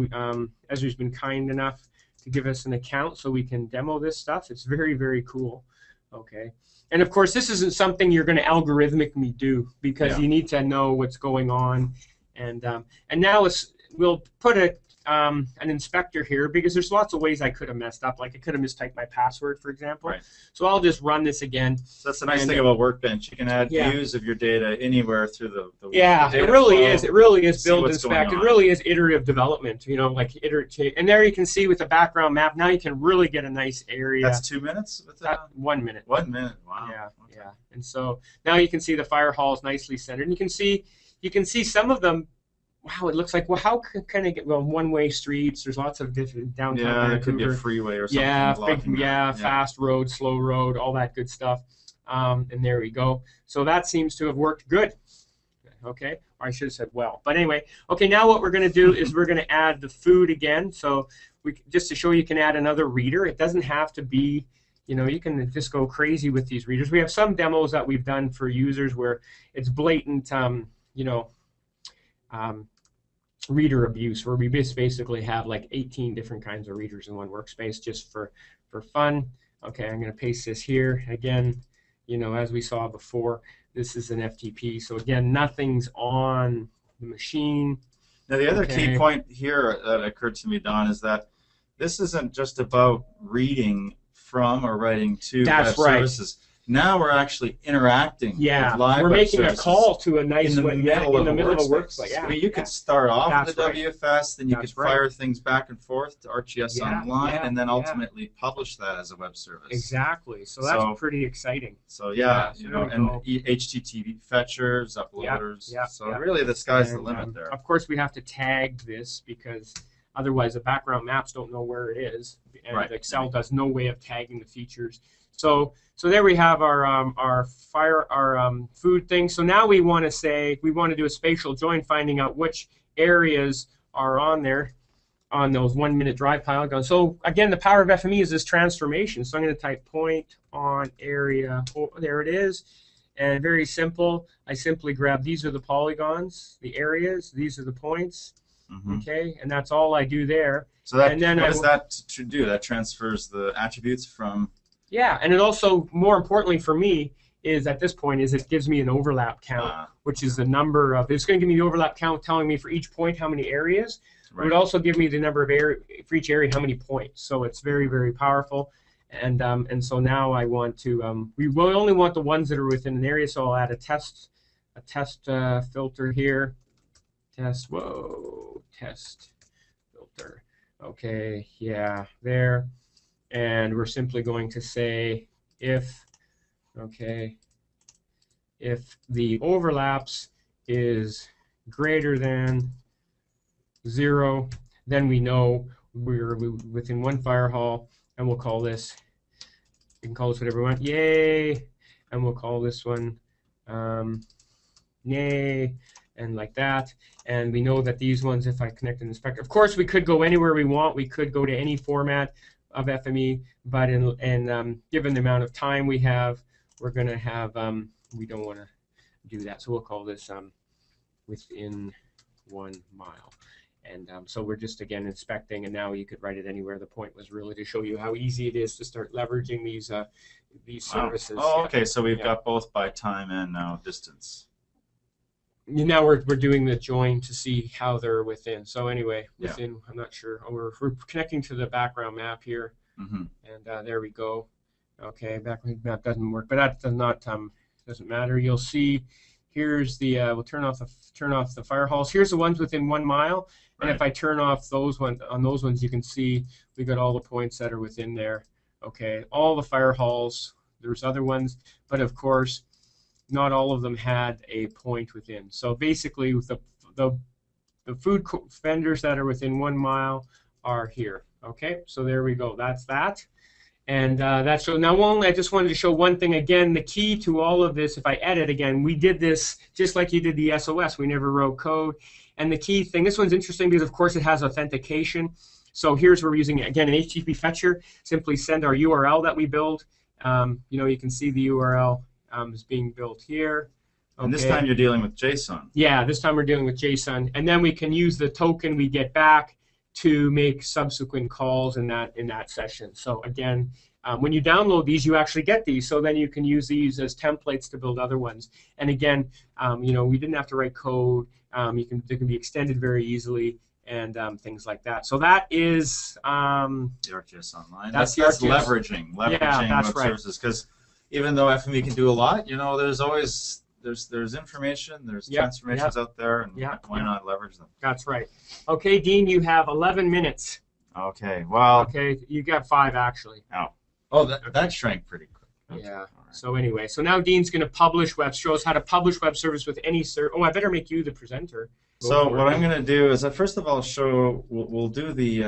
Esri's been kind enough to give us an account so we can demo this stuff. It's very, very cool. Okay. And of course, this isn't something you're going to algorithmically do because you need to know what's going on. And now we'll put an inspector here because there's lots of ways I could have messed up. Like I could have mistyped my password, for example. Right. So I'll just run this again. So that's the nice thing about Workbench. You can add views of your data anywhere through the data It really is build and spec. It really is iterative development. You know, like iterate. And there you can see with the background map. Now you can really get a nice area. That's 2 minutes. With that? 1 minute. 1 minute. Wow. Yeah. Okay. Yeah. And so now you can see the fire hall is nicely centered. And you can see some of them. Wow, it looks like, well, how can I get, well, one-way streets, there's lots of different downtown Vancouver. It could be a freeway or something. Fast road, slow road, all that good stuff. And there we go. So that seems to have worked good. Okay, or I should have said well. But anyway, okay, now what we're going to do is we're going to add the food again. So just to show you can add another reader. It doesn't have to be, you know, you can just go crazy with these readers. We have some demos that we've done for users where it's blatant, you know, reader abuse, where we basically have like 18 different kinds of readers in one workspace just for fun. Okay, I'm going to paste this here. Again, you know, as we saw before, this is an FTP. So again, nothing's on the machine. Now the other key point here that occurred to me, Don, is that this isn't just about reading from or writing to services. Now we're actually interacting with live services. We're making a call to a nice one in the middle of a workplace. I mean, you could start off with the WFS, then you could fire things back and forth to ArcGIS Online, and then ultimately publish that as a web service. Exactly. So that's pretty exciting. So you know, and HTTP fetchers, uploaders. So really, the sky's the limit there. Of course, we have to tag this because otherwise, the background maps don't know where it is, and Excel does no way of tagging the features. So there we have our food thing. So now we want to say we want to do a spatial join, finding out which areas are on there on those 1 minute drive polygons. So again, the power of FME is this transformation. So I'm going to type point on area. Oh, there it is, and very simple. I simply grab these are the polygons, the areas. These are the points. Okay, and that's all I do there. So that what does that do? That transfers the attributes from. Yeah, and it also, more importantly for me, is at this point is it gives me an overlap count, which is the number of, it's going to give me the overlap count telling me for each point how many areas. Right. It would also give me the number of area, for each area how many points. So it's very, very powerful. And so now I want to, we will only want the ones that are within an area, so I'll add a test filter here. Test filter. Okay, yeah, there. And we're simply going to say if, okay, if the overlaps is greater than 0, then we know we're within one fire hall, and we'll call this, we can call this whatever we want, yay, and we'll call this one nay, and like that. And we know that these ones, if I connect an inspector, of course we could go anywhere we want, we could go to any format of FME, but given the amount of time we have, we're going to have, we don't want to do that, so we'll call this within 1 mile. And so we're just, again, inspecting, and now you could write it anywhere. The point was really to show you how easy it is to start leveraging these services. Oh, okay, so we've got both by time and now distance. Now we're doing the join to see how they're within. So anyway, within, I'm not sure. Oh, we're connecting to the background map here, and there we go. Okay, background map doesn't work, but that does not doesn't matter. You'll see. Here's the we'll turn off the fire halls. Here's the ones within 1 mile, and if I turn off those ones, on those ones, you can see we got all the points that are within there. Okay, all the fire halls. There's other ones, but of course, not all of them had a point within. So basically, the food vendors that are within 1 mile are here. Okay, so there we go. That's that. And that's so. Now, only I just wanted to show one thing again. The key to all of this, if I edit again, we did this just like you did the SOS. We never wrote code. And the key thing, this one's interesting because, of course, it has authentication. So here's where we're using again an HTTP fetcher. Simply send our URL that we build. You know, you can see the URL is being built here. Okay. And this time you're dealing with JSON. Yeah, this time we're dealing with JSON, and then we can use the token we get back to make subsequent calls in that session. So again, when you download these, you actually get these. So then you can use these as templates to build other ones. And again, you know, we didn't have to write code. They can be extended very easily and things like that. So that is the ArcGIS Online. That's leveraging web services, because even though FME can do a lot, you know, there's always there's information, there's transformations out there, and why not leverage them? That's right. Okay, Dean, you have 11 minutes. Okay, well. Okay, you got 5 actually. Oh, that shrank pretty quick. Okay. Yeah. Right. So anyway, so now Dean's going to show us how to publish web service with any server. Oh, I better make you the presenter. So what I'm going to do is, first of all, we'll do the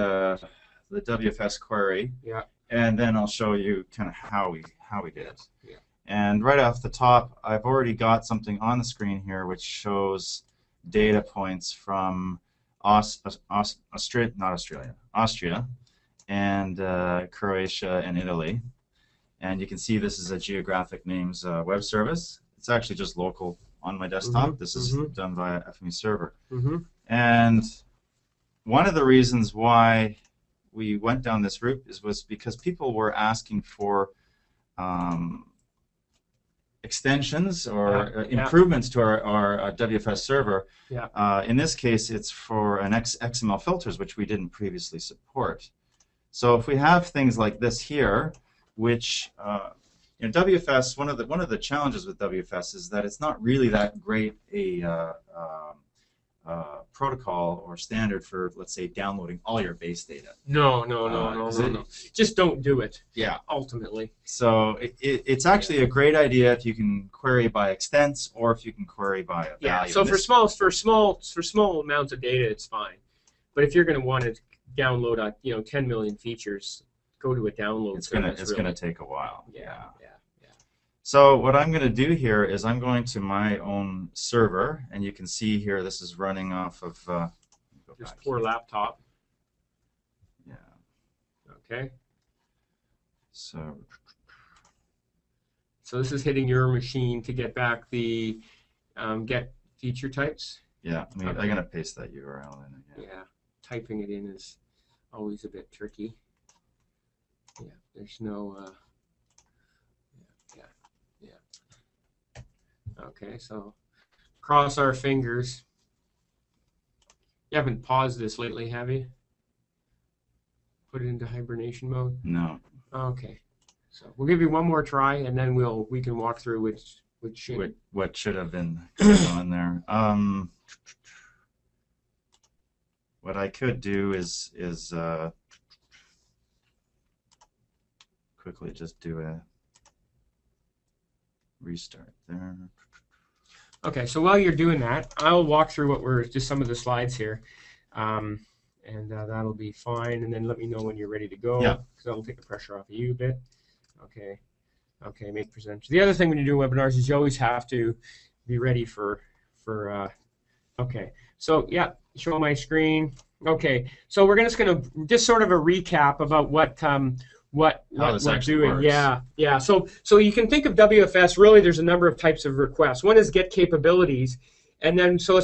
WFS query. Yeah. And then I'll show you kind of how we did it. Yeah. And right off the top, I've already got something on the screen here which shows data points from Austria and Croatia and Italy. And you can see this is a geographic names web service. It's actually just local on my desktop. This is done via FME server. And one of the reasons why we went down this route was because people were asking for extensions or improvements to our WFS server. Yeah. In this case, it's for an XML filters, which we didn't previously support. So if we have things like this here, which you know, WFS, one of the challenges with WFS is that it's not really that great a protocol or standard for, let's say, downloading all your base data. No. Just don't do it. Yeah. Ultimately. So it's actually a great idea if you can query by extents or if you can query by a value. Yeah. So for small amounts of data, it's fine. But if you're going to want to download, 10 million features, go to a download. It's going to take a while. Yeah. So what I'm going to do here is I'm going to my own server, and you can see here this is running off of this poor laptop. Yeah. Okay. So this is hitting your machine to get back the get feature types. Yeah. I'm going to paste that URL in again. Yeah. Typing it in is always a bit tricky. Yeah. There's no. Okay, so cross our fingers. You haven't paused this lately, have you? Put it into hibernation mode? No. Okay. So we'll give you one more try, and then we can walk through what should have been on there. What I could do is quickly just do a restart there. Okay, so while you're doing that, I'll walk through just some of the slides here, and that'll be fine. And then let me know when you're ready to go. Yeah. So that'll take the pressure off of you a bit. Okay. Okay. Make present. The other thing when you do webinars is you always have to be ready for. Okay. So yeah, show my screen. Okay. So we're just going to sort of a recap about what we're doing. Works. Yeah, yeah. So you can think of WFS. Really, there's a number of types of requests. One is get capabilities, and then it's going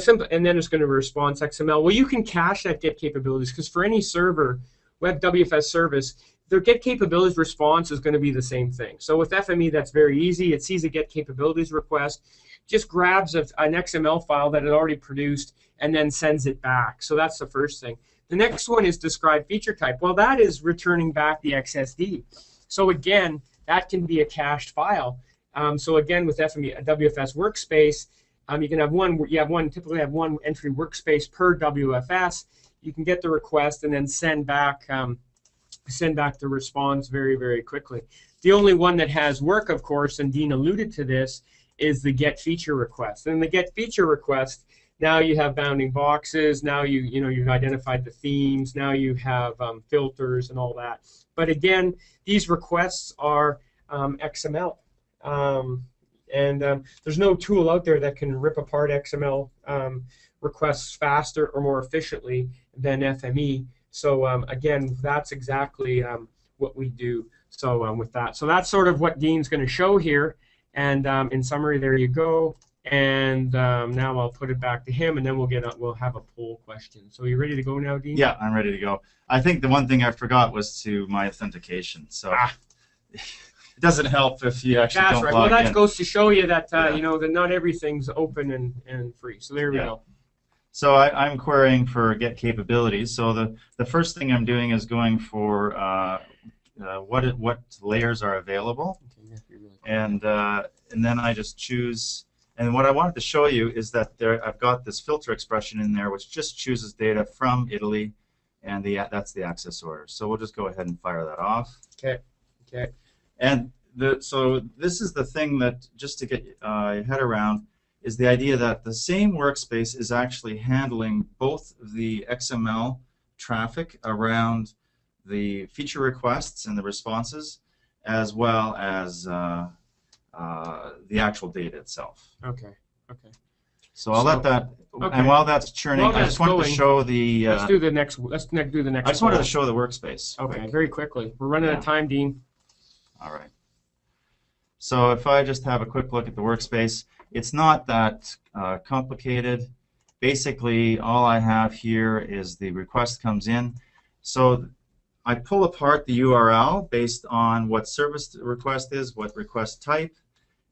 to response XML. Well, you can cache that get capabilities because for any server, web WFS service, their get capabilities response is going to be the same thing. So with FME, that's very easy. It sees a get capabilities request, just grabs an XML file that it already produced, and then sends it back. So that's the first thing. The next one is describe feature type. Well, that is returning back the XSD. So again, that can be a cached file. So again, with FME WFS workspace, you can have typically one entry workspace per WFS. You can get the request and then send back the response very, very quickly. The only one that has work, of course, and Dean alluded to this, is the get feature request. And the get feature request. Now you have bounding boxes. Now you've identified the themes. Now you have filters and all that. But again, these requests are XML, and there's no tool out there that can rip apart XML requests faster or more efficiently than FME. So again, that's exactly what we do. So with that, so that's sort of what Dean's going to show here. And in summary, there you go. And now I'll put it back to him, and then we'll have a poll question. So are you ready to go now, Dean? Yeah, I'm ready to go. I think the one thing I forgot was my authentication. So it doesn't help if you actually don't log in. Well, that goes to show you that that not everything's open and free. So there we go. So I'm querying for get capabilities. So the first thing I'm doing is going for what layers are available, and then I just choose. And what I wanted to show you is that I've got this filter expression in there which just chooses data from Italy, and that's the access order. So we'll just go ahead and fire that off. Okay. Okay. And so this is the thing that, just to get your head around, is the idea that the same workspace is actually handling both the XML traffic around the feature requests and the responses, as well as the actual data itself. Okay. Okay. So I'll let that. Okay. And while that's churning, I just wanted to show the. Let's do the next. Let's do the next. I just wanted to show the workspace. Okay. Quick. Very quickly. We're running out of time, Dean. All right. So if I just have a quick look at the workspace, it's not that complicated. Basically, all I have here is the request comes in. So I pull apart the URL based on what service request is, what request type,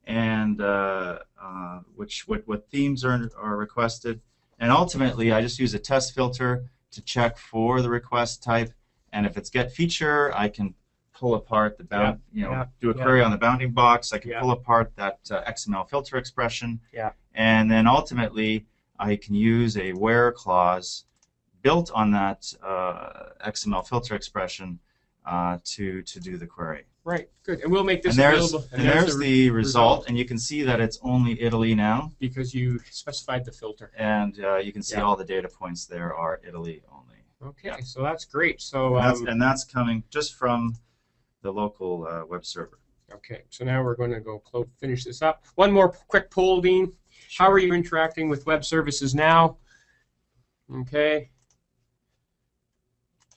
and what themes are requested, and ultimately I just use a test filter to check for the request type, and if it's get feature, I can pull apart the bound, do a query on the bounding box. I can pull apart that XML filter expression, and then ultimately I can use a where clause built on that XML filter expression to do the query. Right. Good. And we'll make this available. And there's the result, and you can see that it's only Italy now because you specified the filter. And you can see all the data points there are Italy only. Okay. Yeah. So that's great. So and that's coming just from the local web server. Okay. So now we're going to go finish this up. One more quick poll, Dean. Sure. How are you interacting with web services now? Okay.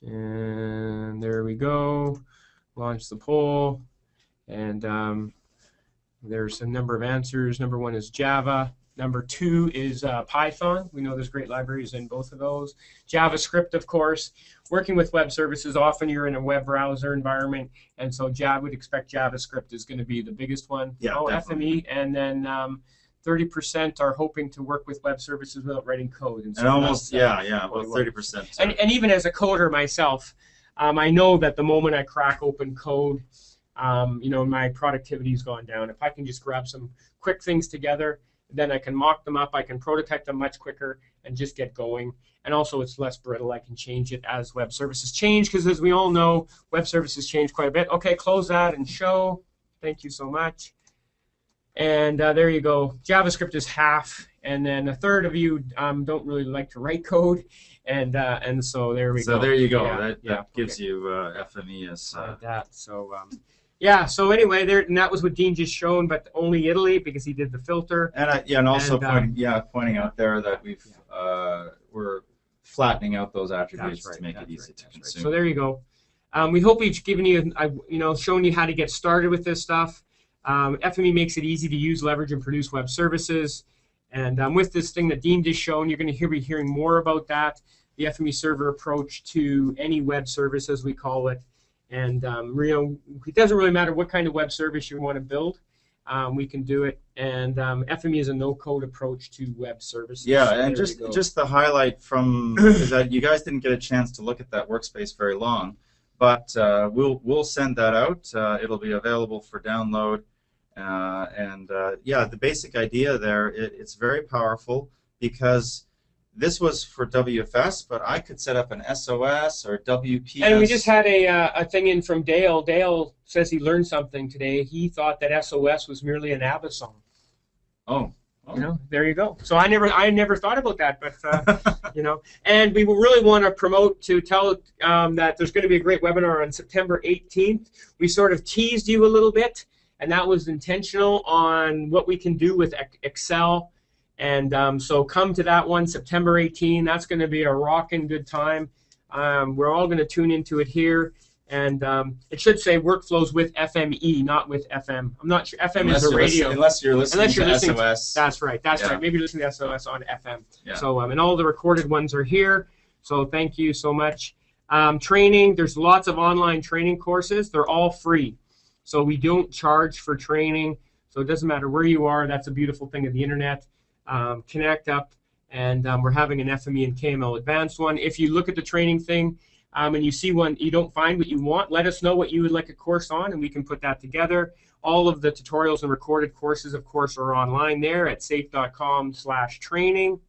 And there we go. Launch the poll. And there's a number of answers. Number one is Java. Number two is Python. We know there's great libraries in both of those. JavaScript, of course. Working with web services, often you're in a web browser environment. And so Java would expect JavaScript is going to be the biggest one. Yeah, FME. And then 30% are hoping to work with web services without writing code. And almost, yeah, about 30%. And even as a coder myself, I know that the moment I crack open code, you know, my productivity's gone down. If I can just grab some quick things together, then I can mock them up, I can prototype them much quicker and just get going. And also it's less brittle. I can change it as web services change, because as we all know, web services change quite a bit. Okay, close that and show. Thank you so much. And there you go. JavaScript is half, and then a third of you don't really like to write code, and so there we go. So there you go. Yeah, that gives you FME as like that. So yeah. So anyway, there, and that was what Dean just shown, but only Italy because he did the filter. And pointing out there that we've we're flattening out those attributes to make it easy to consume. So there you go. We hope we've given you, shown you how to get started with this stuff. FME makes it easy to use, leverage, and produce web services. And with this thing that Dean just shown, you're going to be hearing more about that, the FME server approach to any web service, as we call it. And it doesn't really matter what kind of web service you want to build. We can do it. And FME is a no-code approach to web services. Yeah, so and just the highlight from is that you guys didn't get a chance to look at that workspace very long. But we'll send that out. It'll be available for download. The basic idea there, it's very powerful because this was for WFS, but I could set up an SOS or WPS. And we just had a thing in from Dale. Dale says he learned something today. He thought that SOS was merely an ABBA song. Oh. You know, there you go. So I never thought about that, but you know, and we really want to promote to tell that there's going to be a great webinar on September 18th. We sort of teased you a little bit, and that was intentional on what we can do with Excel. And so come to that one, September 18th. That's going to be a rockin' good time. We're all going to tune into it here. And it should say workflows with FME, not with FM. I'm not sure. FM unless is a radio. Unless you're listening to SOS. That's right. That's right. Maybe you're listening to SOS on FM. Yeah. So and all the recorded ones are here. So thank you so much. Training. There's lots of online training courses. They're all free. So we don't charge for training. So it doesn't matter where you are. That's a beautiful thing of the internet. Connect up, and we're having an FME and KML advanced one. If you look at the training thing. And you see one, you don't find what you want, let us know what you would like a course on, and we can put that together. All of the tutorials and recorded courses, of course, are online there at safe.com/training.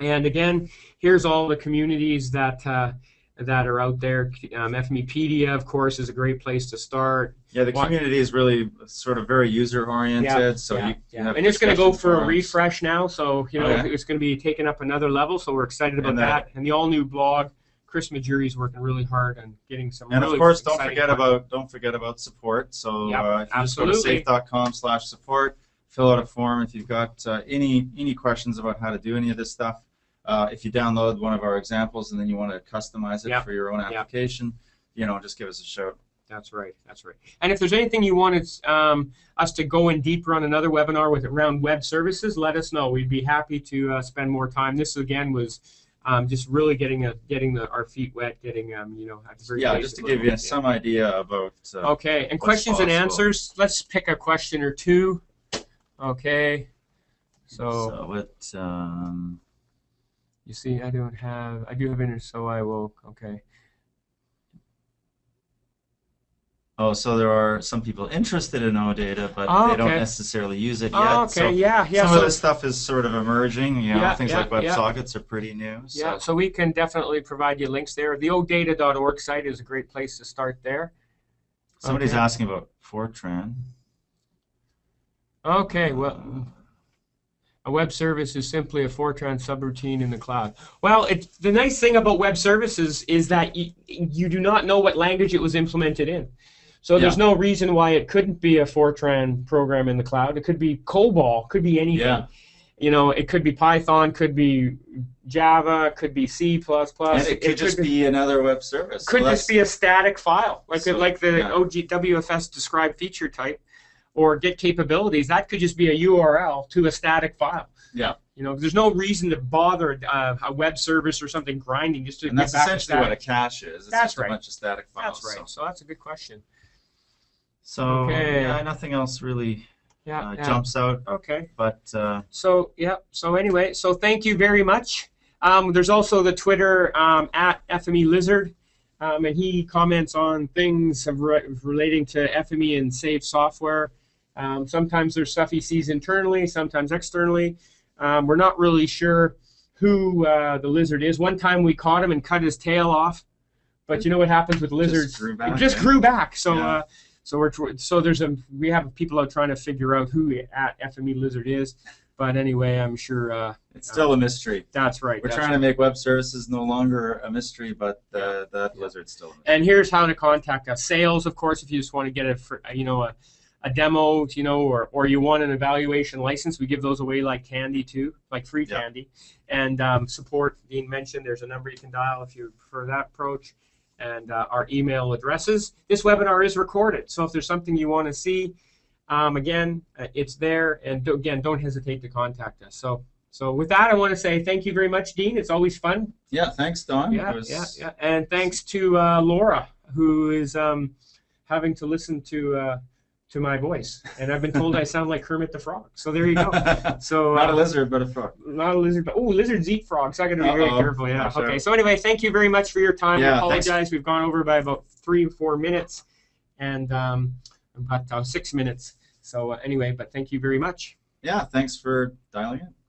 And again, here's all the communities that that are out there. FMEpedia, of course, is a great place to start. Yeah, the community is really sort of very user-oriented. Yeah, so you have and it's going to go for a refresh now, so you know it's going to be taken up another level. So we're excited about that, and the all-new blog. Chris Majuri is working really hard on getting some. And really of course, don't forget about support. So absolutely. Just go to safe.com/support. Fill out a form if you've got any questions about how to do any of this stuff. If you download one of our examples and then you want to customize it for your own application, you know, just give us a shout. That's right. That's right. And if there's anything you wanted us to go in deeper on another webinar with around web services, let us know. We'd be happy to spend more time. This again was. Just really getting our feet wet, getting just to give you some idea about. Okay, and questions possible. And answers. Let's pick a question or two. Okay, so what? You see, I do have interest, so I will. Okay. Oh, so there are some people interested in OData, but they don't necessarily use it yet. Oh, okay, so some of this stuff is sort of emerging. You know, things like WebSockets are pretty new. So. Yeah, so we can definitely provide you links there. The OData.org site is a great place to start there. Somebody's asking about Fortran. Okay, well, a web service is simply a Fortran subroutine in the cloud. Well, the nice thing about web services is that you do not know what language it was implemented in. So there's no reason why it couldn't be a Fortran program in the cloud. It could be COBOL, could be anything. Yeah. You know, it could be Python, could be Java, could be C++. And it could just be another web service. Could just be a static file, like the WFS describe feature type or get capabilities. That could just be a URL to a static file. Yeah. You know, there's no reason to bother a web service or something grinding just to get back to static. And that's essentially what a cache is. It's just a bunch of static files. That's right. So that's a good question. So nothing else really. jumps out. Okay. But so anyway, so thank you very much. There's also the Twitter at FME Lizard, and he comments on things relating to FME and Safe Software. Sometimes there's stuff he sees internally, sometimes externally. We're not really sure who the lizard is. One time we caught him and cut his tail off, but you know what happens with lizards? It just grew back. So, yeah. We have people out trying to figure out who at FME Lizard is. But anyway, I'm sure it's still a mystery. That's right. We're trying to make web services no longer a mystery, but that lizard's still a mystery. And here's how to contact us. Sales, of course, if you just want to get a demo, or you want an evaluation license, we give those away like candy too, like free candy. And support, Dean mentioned, there's a number you can dial if you prefer that approach. And our email addresses. This webinar is recorded, so if there's something you want to see, again, it's there, and again, don't hesitate to contact us. So with that, I want to say thank you very much, Dean. It's always fun. Yeah, thanks, Don. Yeah. And thanks to Laura, who is having to listen to my voice, and I've been told I sound like Kermit the Frog. So there you go. So not a lizard, but a frog. Not a lizard, but lizards eat frogs. I got to be very careful. Yeah. Sure. Okay. So anyway, thank you very much for your time. Yeah, I apologize. Thanks. We've gone over by about 3 or 4 minutes, and about 6 minutes. So anyway, but thank you very much. Yeah, thanks for dialing in.